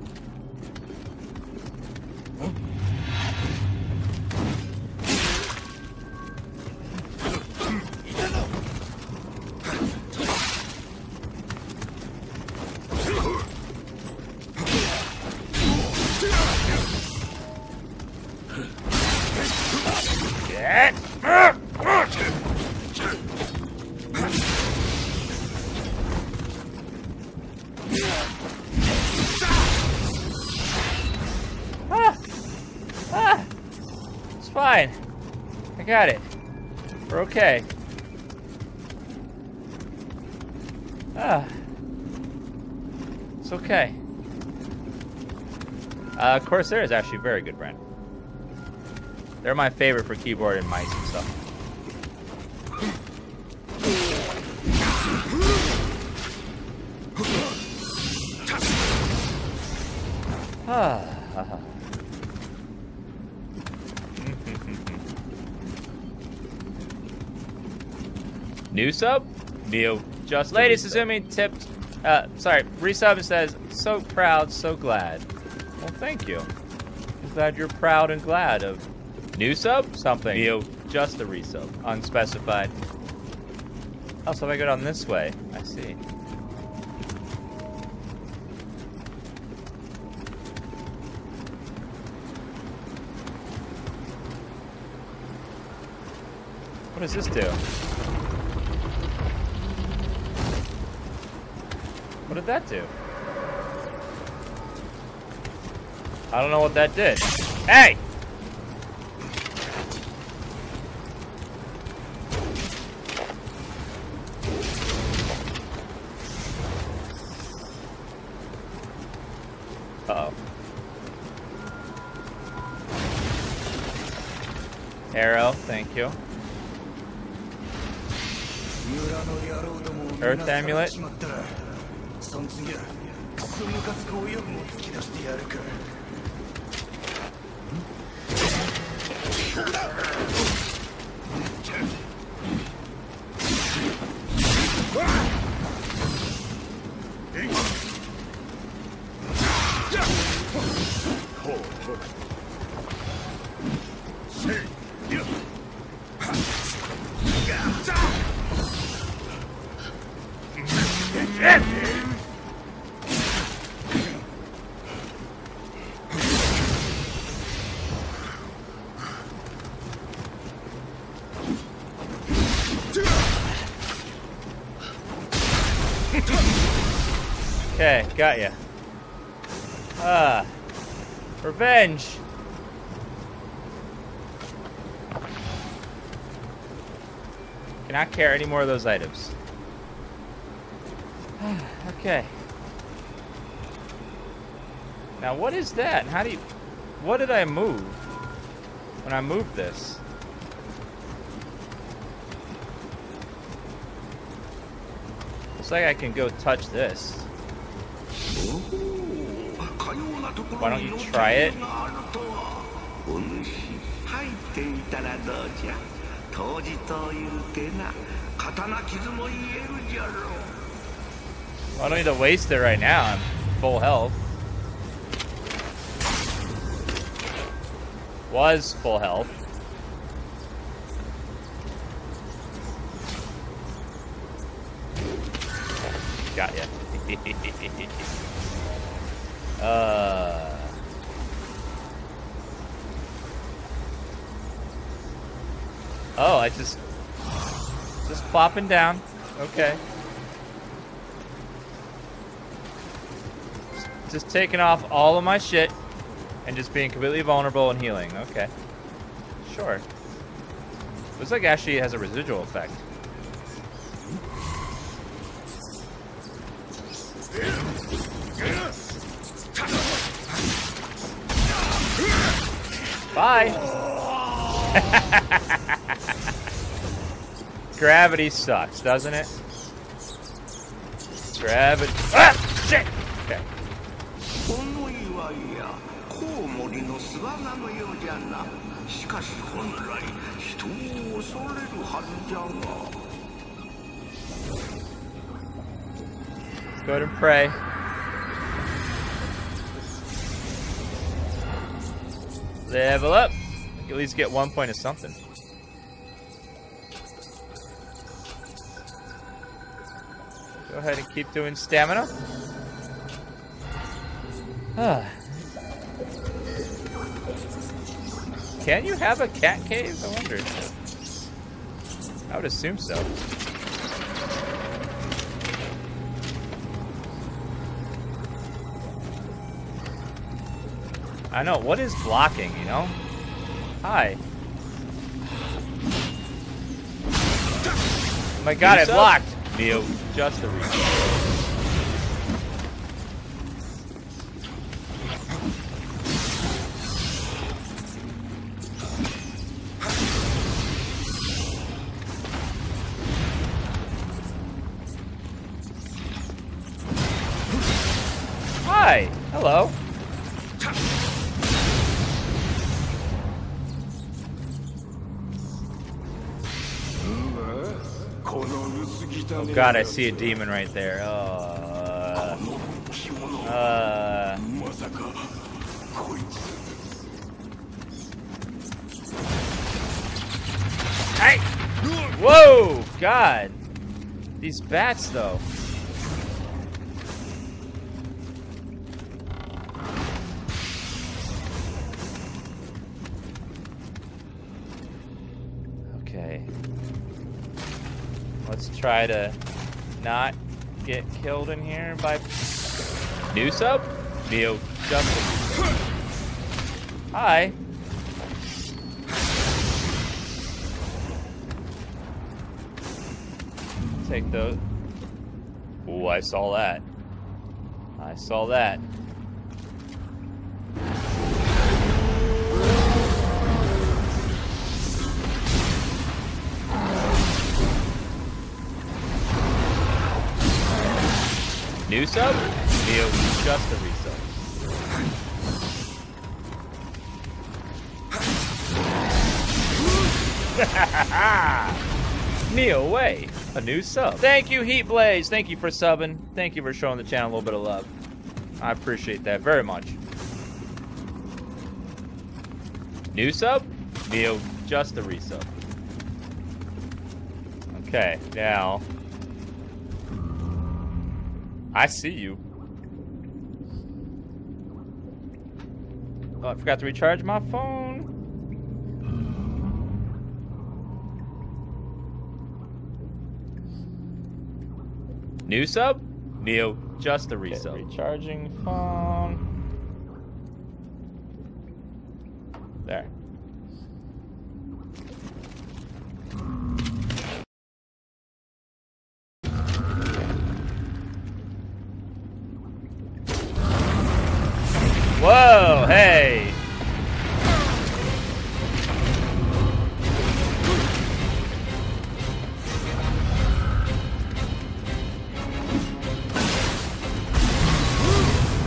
Ah! Ah! It's fine. I got it. We're okay. Ah. It's okay. Corsair is actually a very good brand. They're my favorite for keyboard and mice and stuff. New sub? New. Just Lady Suzumi tipped, sorry, resub and says, so proud, so glad. Well, thank you. I'm glad you're proud and glad of new sub? Something. New. Just a resub. Unspecified. Oh, so if I go down this way, I see. What does this do? What did that do? I don't know what that did. Hey! Uh-oh. Arrow, thank you. Earth amulet. Okay, got ya. Ah, revenge. Cannot carry any more of those items. Okay. Now what is that? How do you? What did I move when I moved this? Looks like I can go touch this. Why don't you try it? I don't need to waste it right now. I'm full health. Was full health. Got ya. Oh, I just plopping down. Okay. Just taking off all of my shit and just being completely vulnerable and healing. Okay. Sure. Looks like actually it has a residual effect. Bye. Gravity sucks, doesn't it? Gravity. Ah, shit. Okay. Let's go ahead and pray. Level up. At least get 1 point of something. Go ahead and keep doing stamina. Can you have a cat cave? I wonder. I would assume so. I know. What is blocking, you know? Hi. Oh my god, I blocked! Nioh, just the reason. Hello. Oh god, I see a demon right there. Hey! Whoa! God! These bats, though. Try to not get killed in here by new sub. Nioh jumping. Hi. Take those. Oh, I saw that. I saw that. New sub? Nioh, just a resub. Nioh, way. A new sub. Thank you, Heatblaze. Thank you for subbing. Thank you for showing the channel a little bit of love. I appreciate that very much. New sub? Nioh, just a resub. Okay, now... I see you. Oh, I forgot to recharge my phone. New sub? Nioh, just a resub. Okay, recharging phone. There. Whoa, hey!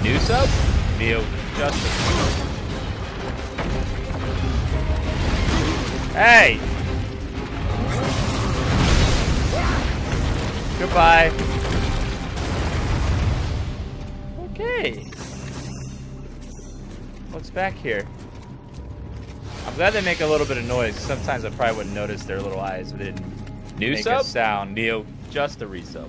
New sub? Nioh, just a resub. Hey! Goodbye. Okay. What's back here? I'm glad they make a little bit of noise. Sometimes I probably wouldn't notice their little eyes if they didn't new make sub? A sound. Nioh, just a resub.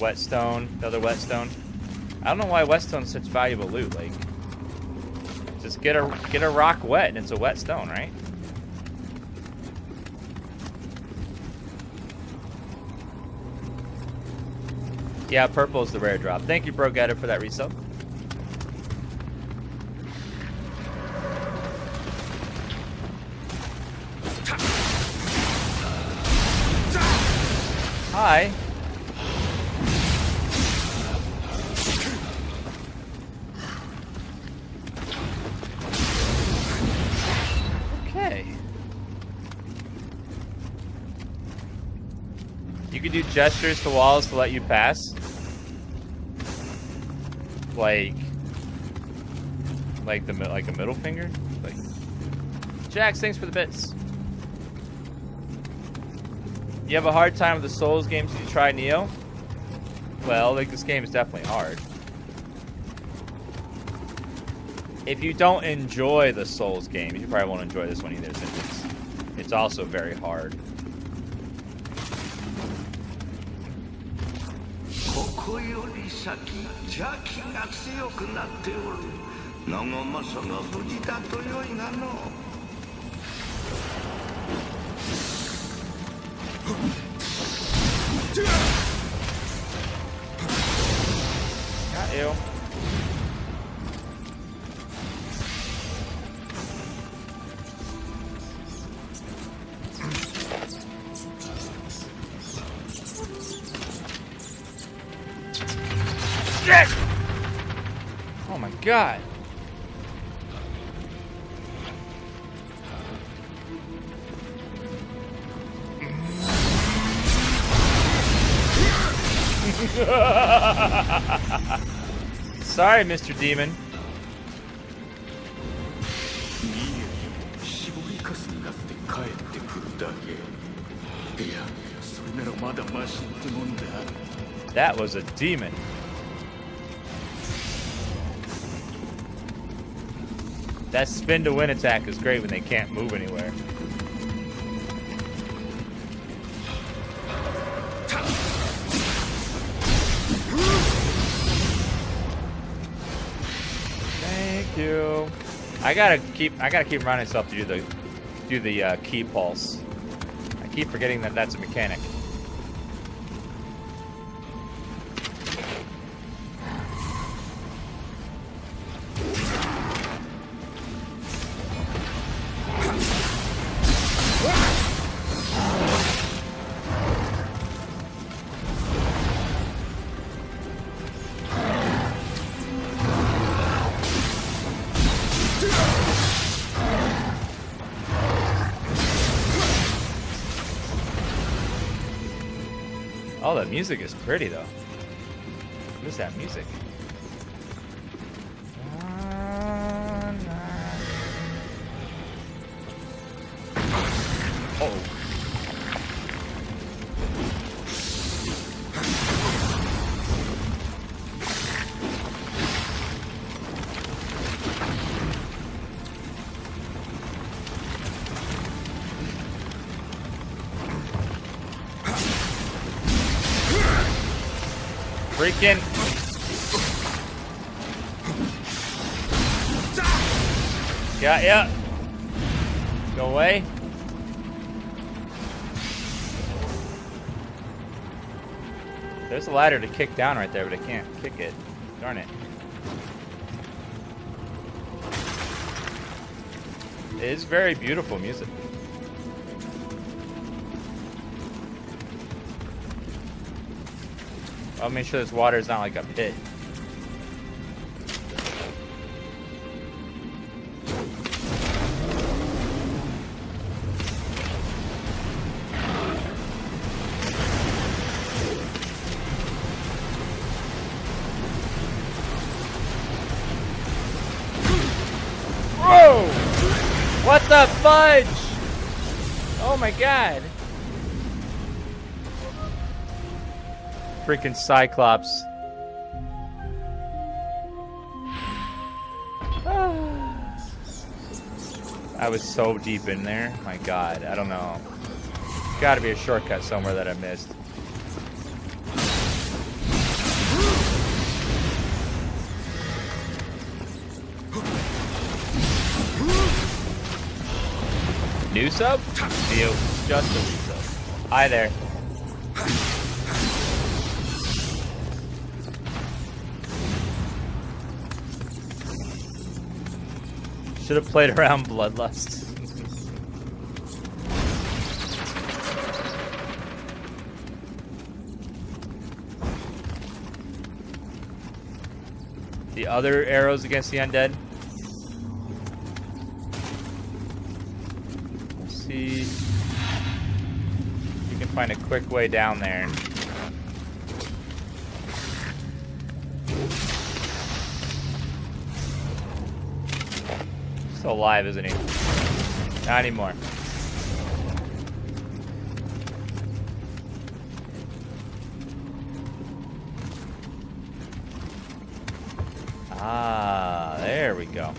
Whetstone, another whetstone. I don't know why whetstone's such valuable loot. Like, just get a rock wet and it's a whetstone, right? Yeah, purple is the rare drop. Thank you, Bro Getter, for that resub. Hi. Okay. You can do gestures to walls to let you pass. Like a middle finger? Like, Jax, thanks for the bits. You have a hard time with the Souls games if you try Nioh? Well, like, this game is definitely hard. If you don't enjoy the Souls game, you probably won't enjoy this one either, since it's also very hard. Got you. Shit! Oh my god. Sorry, Mr. Demon. That was a demon. That spin to win attack is great when they can't move anywhere. Thank you. I gotta keep reminding myself to do the key pulse. I keep forgetting that that's a mechanic. Oh, the music is pretty though. What is that music? Freaking got ya. Go away. There's a ladder to kick down right there, but I can't kick it. Darn it. It is very beautiful music. I'll make sure this water is not like a pit. Whoa! What the fudge? Oh my god. Freaking Cyclops. I was so deep in there. My god, I don't know. There's gotta be a shortcut somewhere that I missed. New sub? Deal. Just a new sub. Hi there. Should have played around Bloodlust. The other arrows against the undead. Let's see if you can find a quick way down there. Alive, isn't he? Not anymore. Ah, there we go.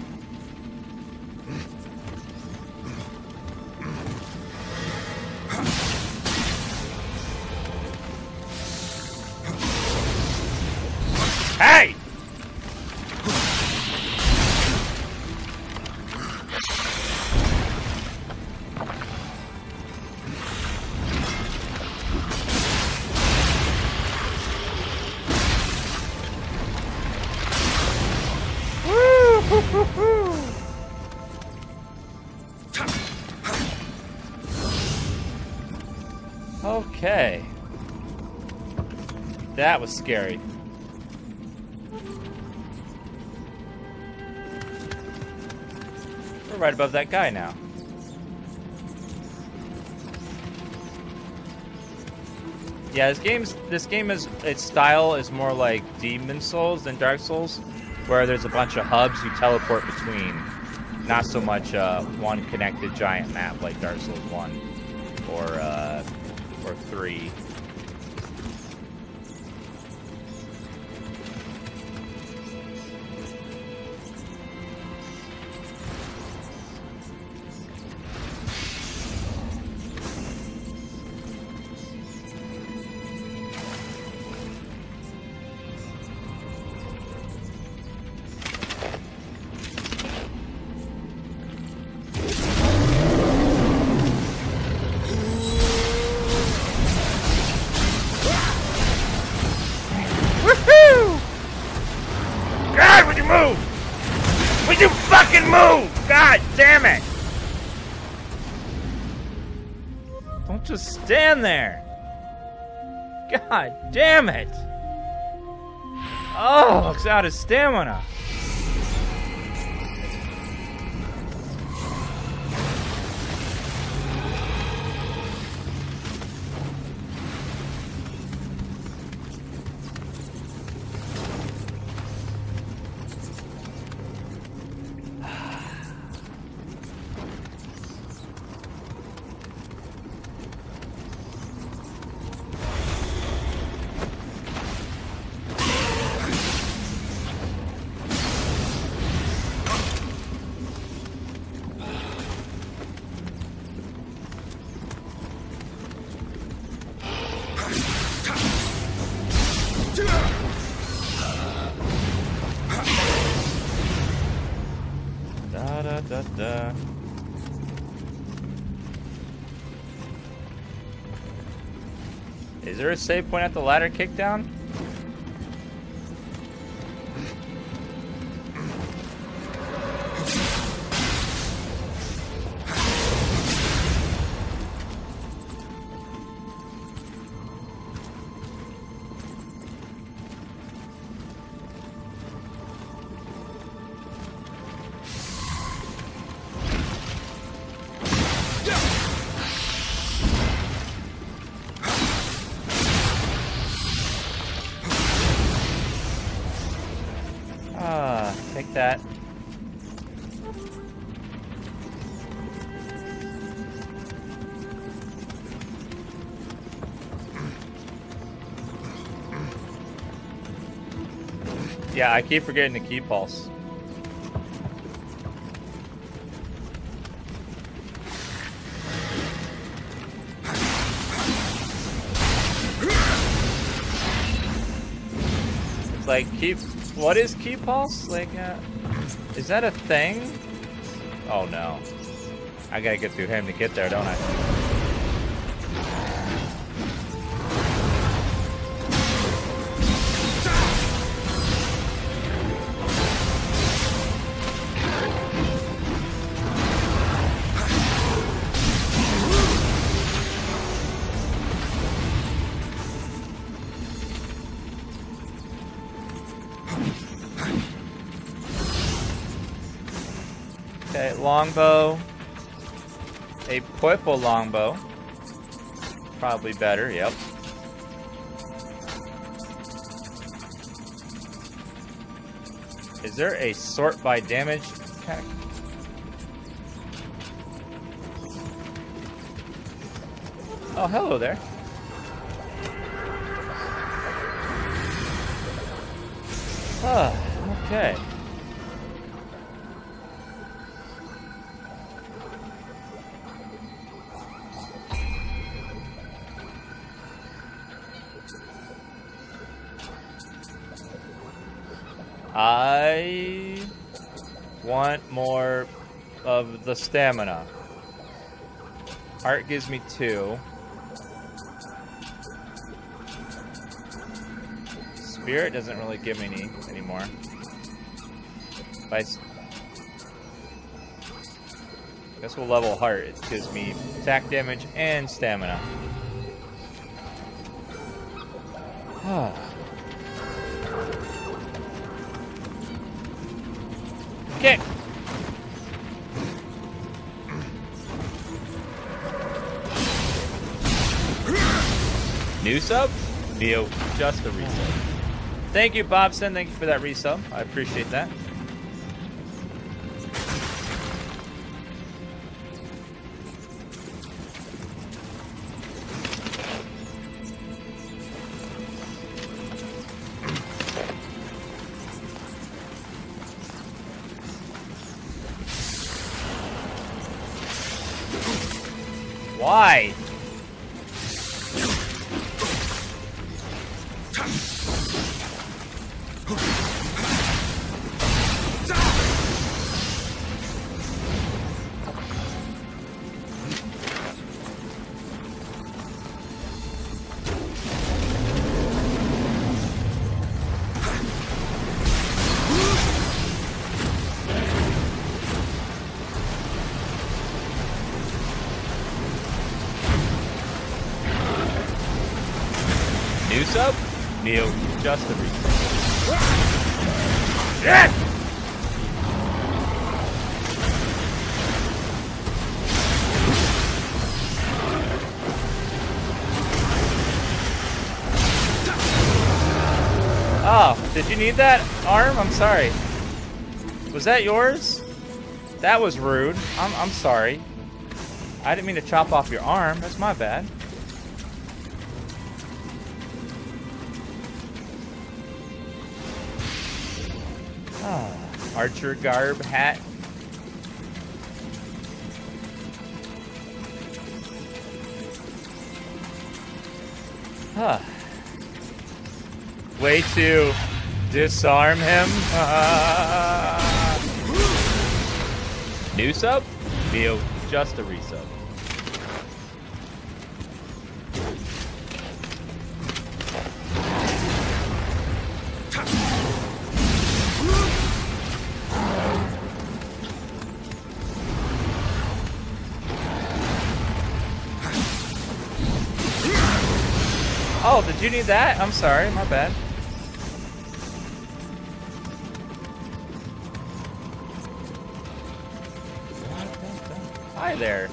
Hey! Okay. That was scary. We're right above that guy now. Yeah, this game is its style is more like Demon's Souls than Dark Souls, where there's a bunch of hubs you teleport between. Not so much one connected giant map like Dark Souls 1 or 3. Stand there! God damn it! Oh, it's out of stamina. Is there a save point at the ladder kick down? Yeah, I keep forgetting the key pulse. It's like what is key pulse? Like, is that a thing? Oh no. I gotta get through him to get there, don't I? Longbow, a purple longbow, probably better, yep. Is there a sort by damage? Okay. Oh, hello there. Ah, okay. I want more of the stamina. Heart gives me 2. Spirit doesn't really give me any anymore. I guess we'll level heart. It gives me attack damage and stamina. Okay. New subs? Neo, just a resub. Thank you, Bobson. Thank you for that resub. I appreciate that. Why? Neo, just the reason. Shit! Oh, did you need that arm? I'm sorry. Was that yours? That was rude. I'm sorry. I didn't mean to chop off your arm. That's my bad. Archer garb hat. Huh. Way to disarm him. New sub? Deal. Just a resub. Oh, did you need that? I'm sorry, my bad. Hi there.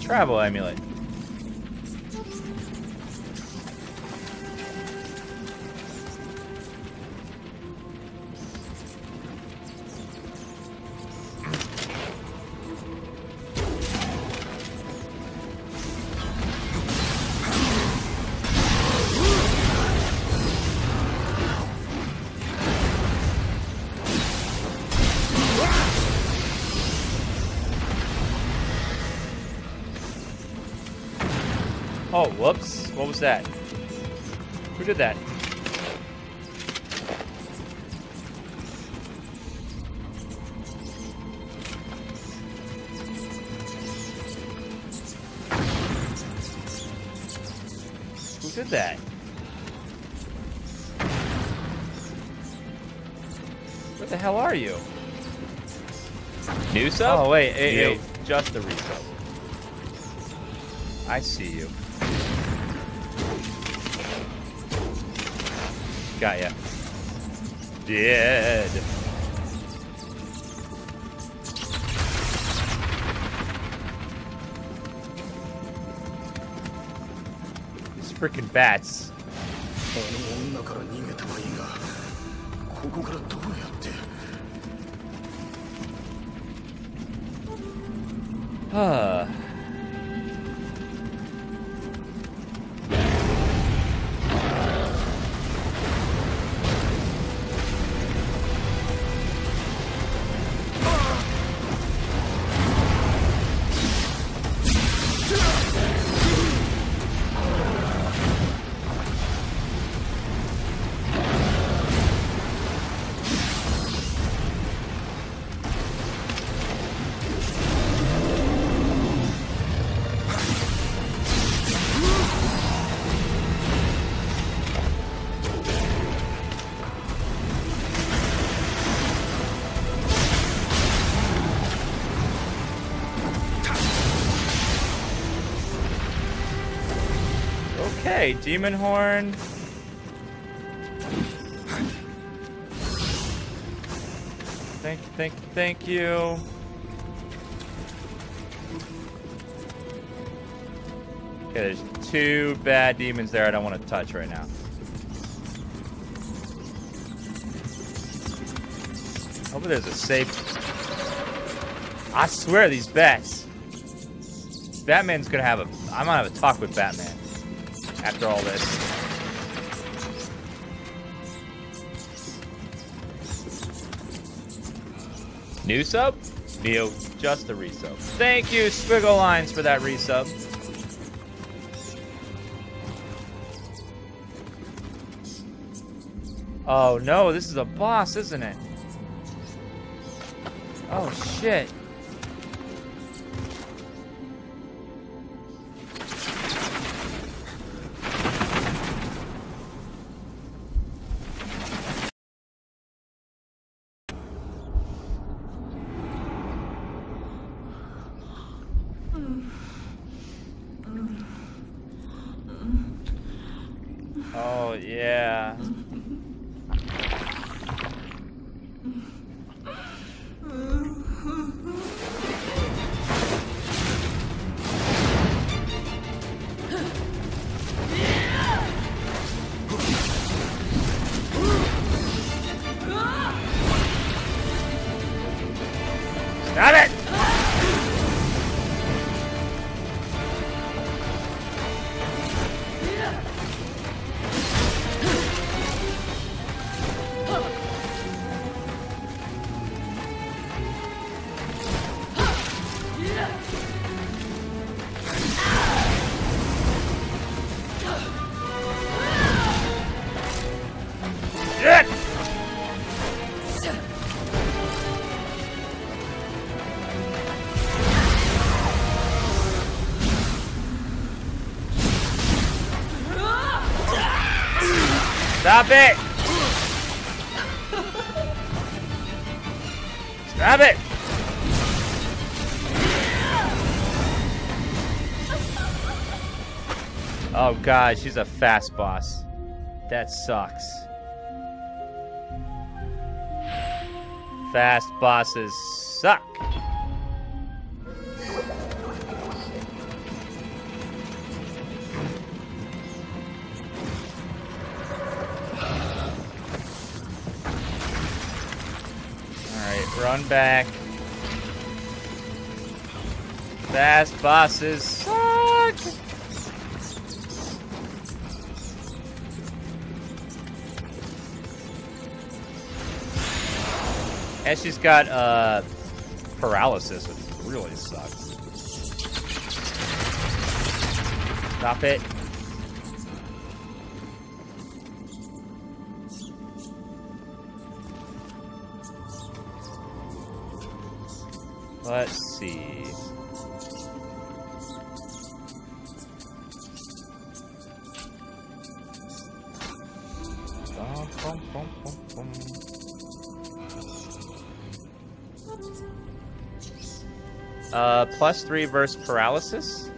Travel amulet. Oh, whoops. What was that? Who did that? Who did that? What the hell are you? New sub? Oh, wait. Hey, just the resub. I see you. Got ya. Dead. These freaking bats. Huh. Hey, Demon Horn. I Thank you. Okay, there's two bad demons there I don't want to touch right now. Hopefully there's a safe... I swear these bats. Batman's gonna have a... I'm gonna have a talk with Batman after all this. New sub? Neo, just a resub. Thank you, Squiggle Lines, for that resub. Oh no, this is a boss, isn't it? Oh shit. Stop it! Oh god, she's a fast boss. That sucks. Fast bosses suck. Run back. Fast bosses suck. And she's got paralysis, which really sucks. Stop it. Let's see. +3 versus paralysis.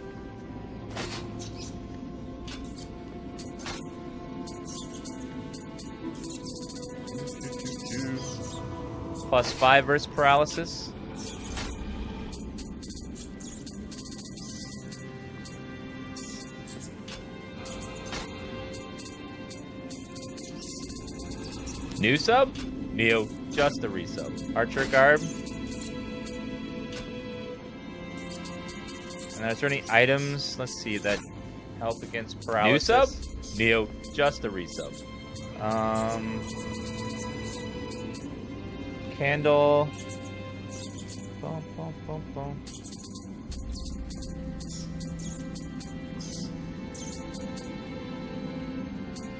+5 versus paralysis. New sub? Neo, just a resub. Archer garb. And are there any items? Let's see, that help against paralysis. New sub? Neo, just a resub. Candle. Boom, boom, boom, boom.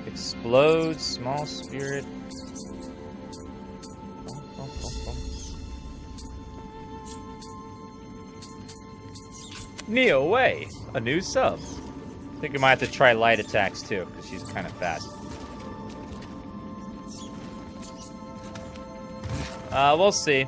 Explode, small spirit. Nioh way, a new sub. I think we might have to try light attacks too, because she's kind of fast. We'll see.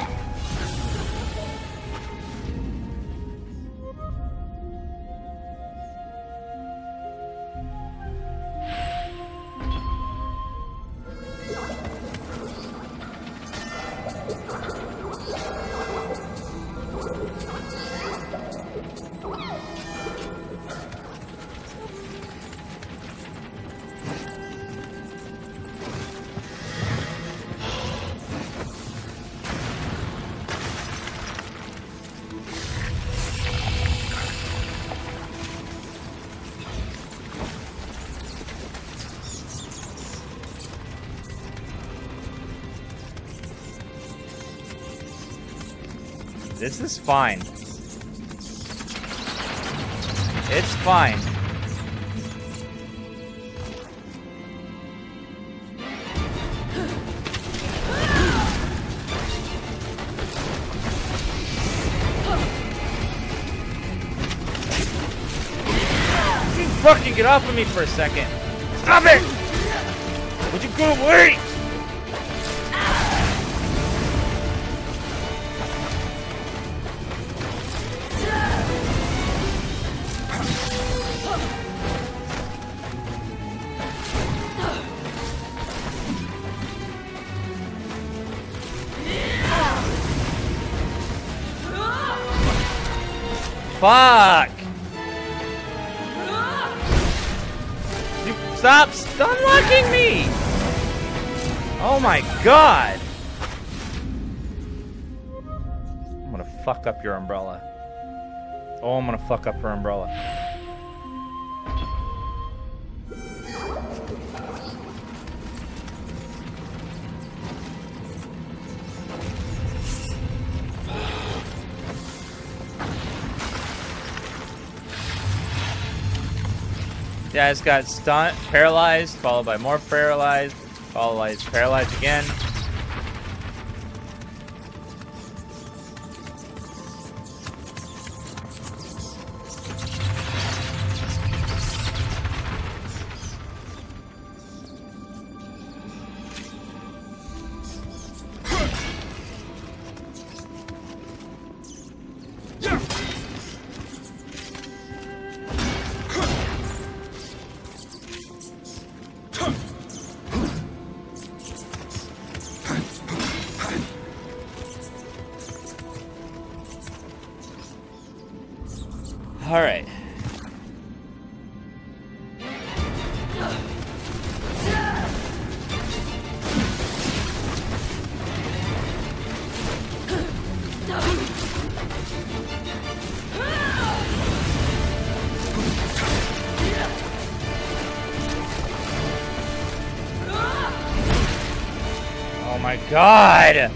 This is fine. It's fine. Fucking get off of me for a second. Stop it! Would you go away? Fuck! You stop stunlocking me! Oh my god! I'm gonna fuck up your umbrella. Oh, I'm gonna fuck up her umbrella. Yeah, I just got stunned, paralyzed, followed by more paralyzed, paralyzed, paralyzed again. God!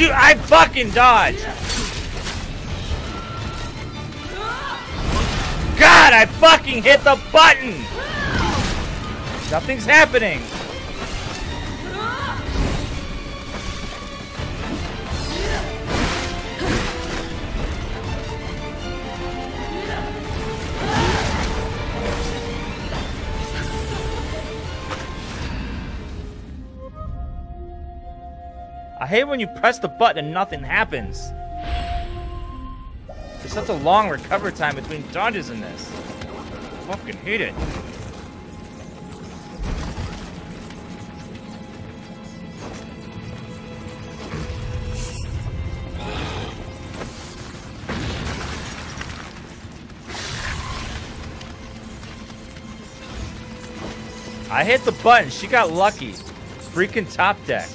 Dude, I fucking dodged. God God, I fucking hit the button! Nothing's happening! I hate when you press the button and nothing happens. There's such a long recovery time between dodges in this. I fucking hate it. I hit the button. She got lucky. Freaking top deck.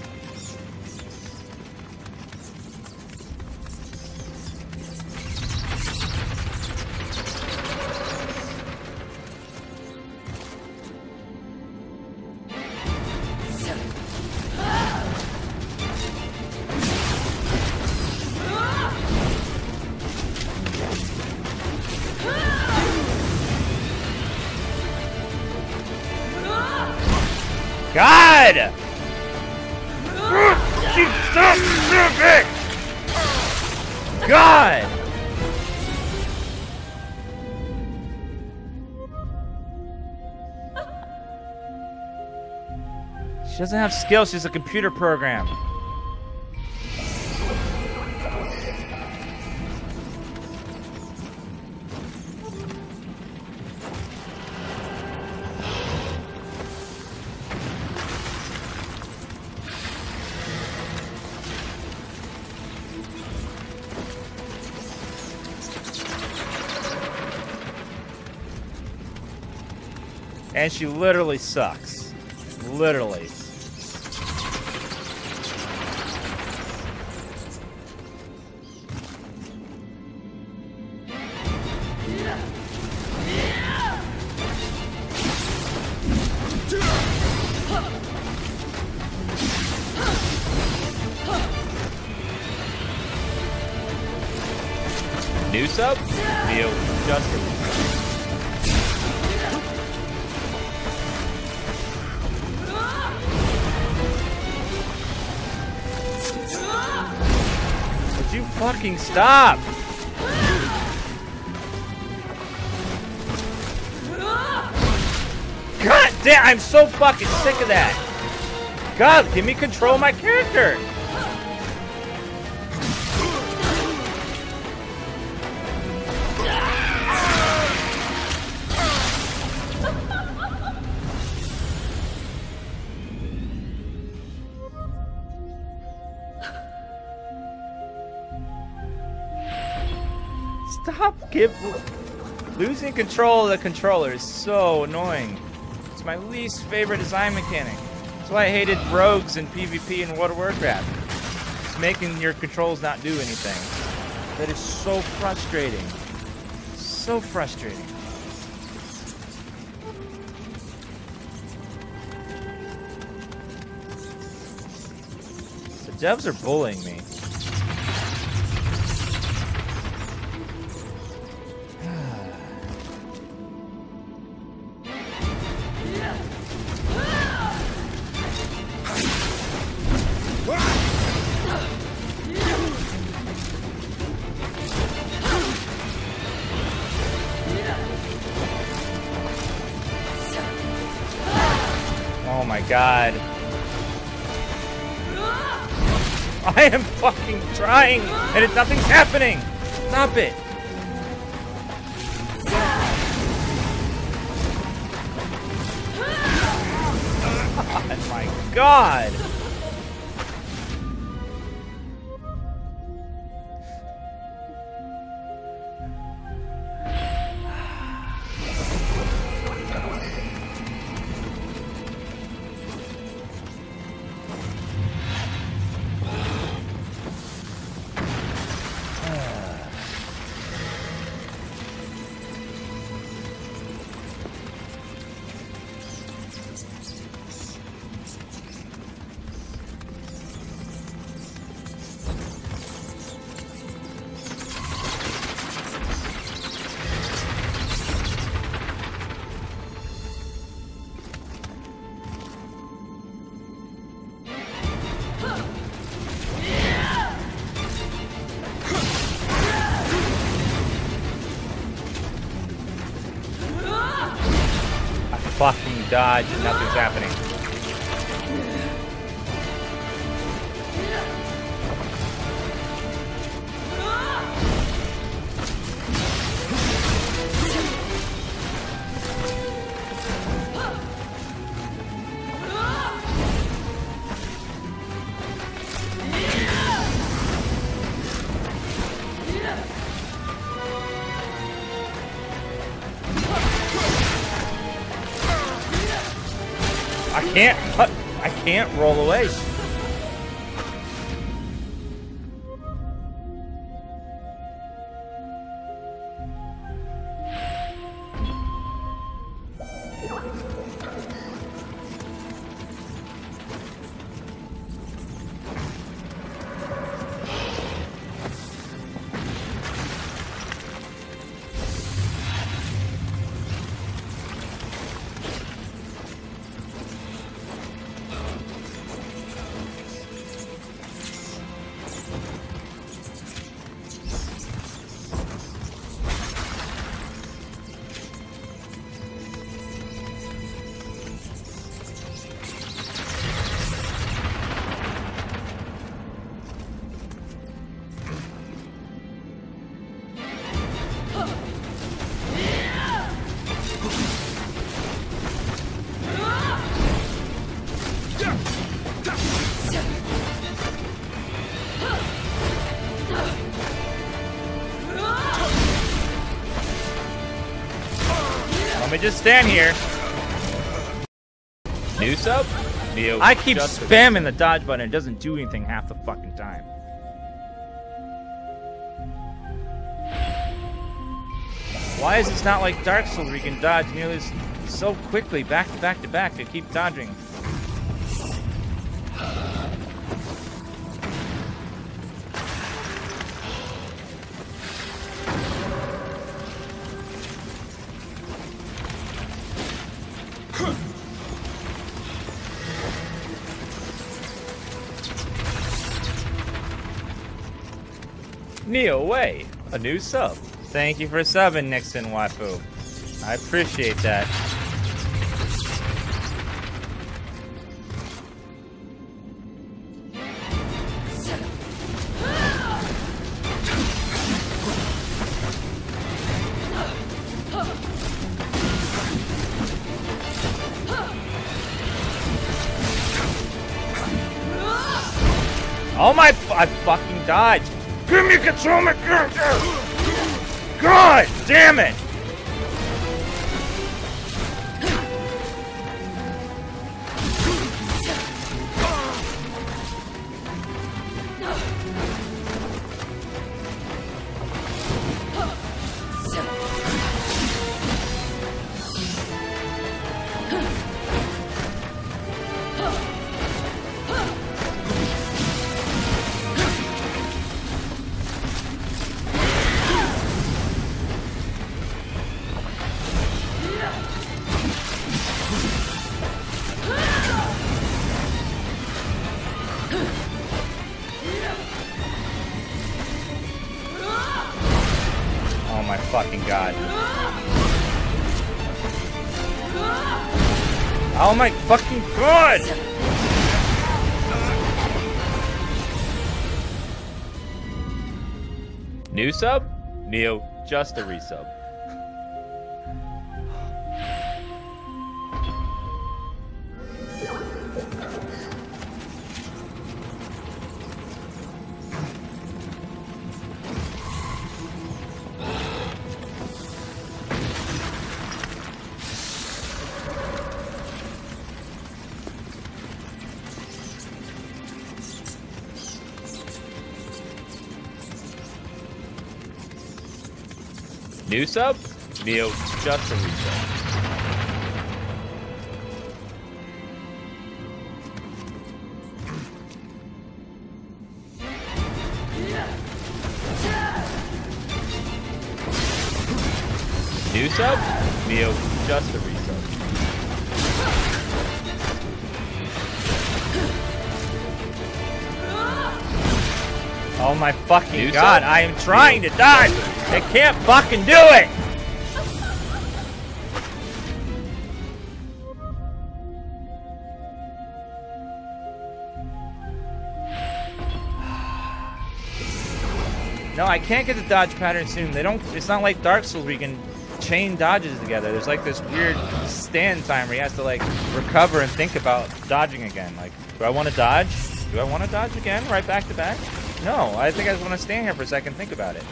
She doesn't have skills, she's a computer program. And she literally sucks. Literally. New sub? Neo just released. Would you fucking stop? God damn, I'm so fucking sick of that. God, give me control of my character. Losing control of the controller is so annoying. It's my least favorite design mechanic. That's why I hated rogues and PvP and World of Warcraft. It's making your controls not do anything. That is so frustrating. So frustrating. The devs are bullying me. God. I am fucking trying and nothing's happening. Stop it. Oh my God. block when you dodge and nothing's happening. Can't roll away. Just stand here. New sub? Nioh, I keep spamming the dodge button. It doesn't do anything half the fucking time. Why is this not like Dark Souls where you can dodge nearly so quickly back to back to back to keep dodging? Nioh way, a new sub. Thank you for subbing, Nixon Waifu. I appreciate that. Oh my, I fucking dodged. Give me control my character! God damn it! Oh my fucking god! New sub? Nioh, just a resub. New sub? Nioh, just a resub. New sub? Nioh, just a resub. Oh my fucking new god, sub? I am trying to dodge! They can't fucking do it! No, I can't get the dodge pattern soon. They don't. It's not like Dark Souls where you can chain dodges together. There's like this weird stand time where he has to like recover and think about dodging again. Like, do I want to dodge? Do I want to dodge again? Right back to back? No, I think I just want to stand here for a second and think about it.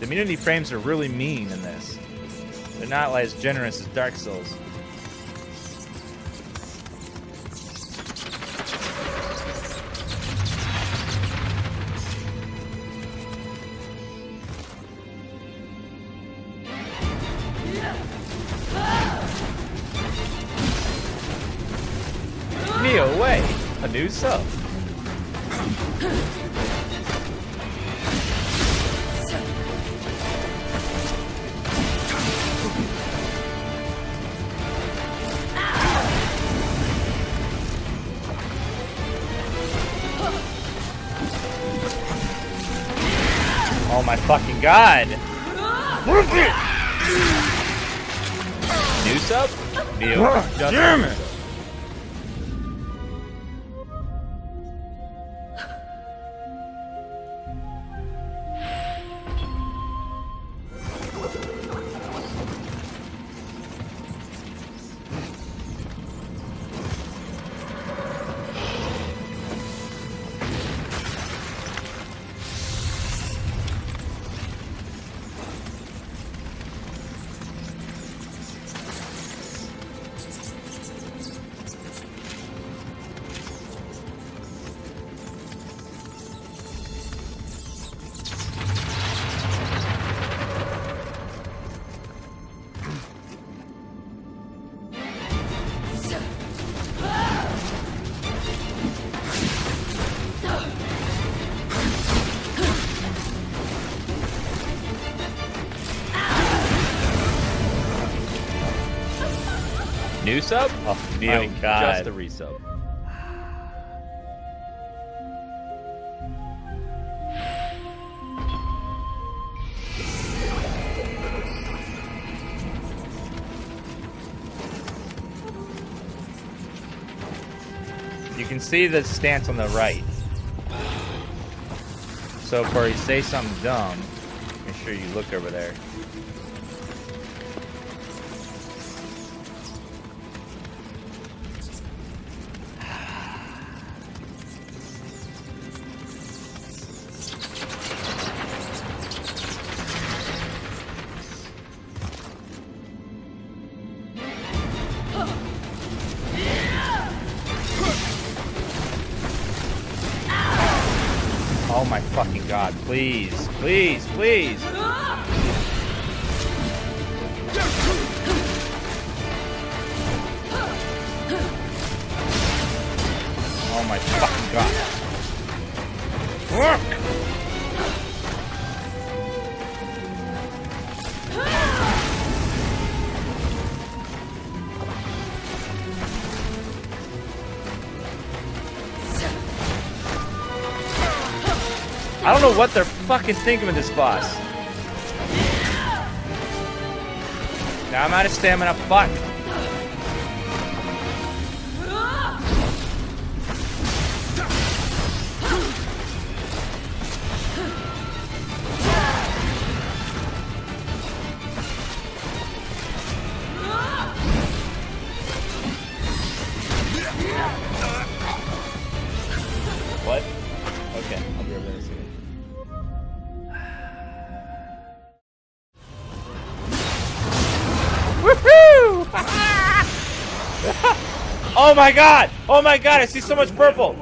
The immunity frames are really mean in this. They're not like, as generous as Dark Souls. Nioh away! A new sub. Oh my fucking god! New sub? Nioh. Damn it! New sub? Oh my god. Just a resub. You can see the stance on the right. So for you say something dumb, make sure you look over there. Oh my fucking god, please, please, please! Oh my fucking god. Work! I don't know what they're fucking thinking with this boss. Now I'm out of stamina, fuck. What? Okay, I'll be over there soon. Woohoo! Oh my god! Oh my god, I see so much purple!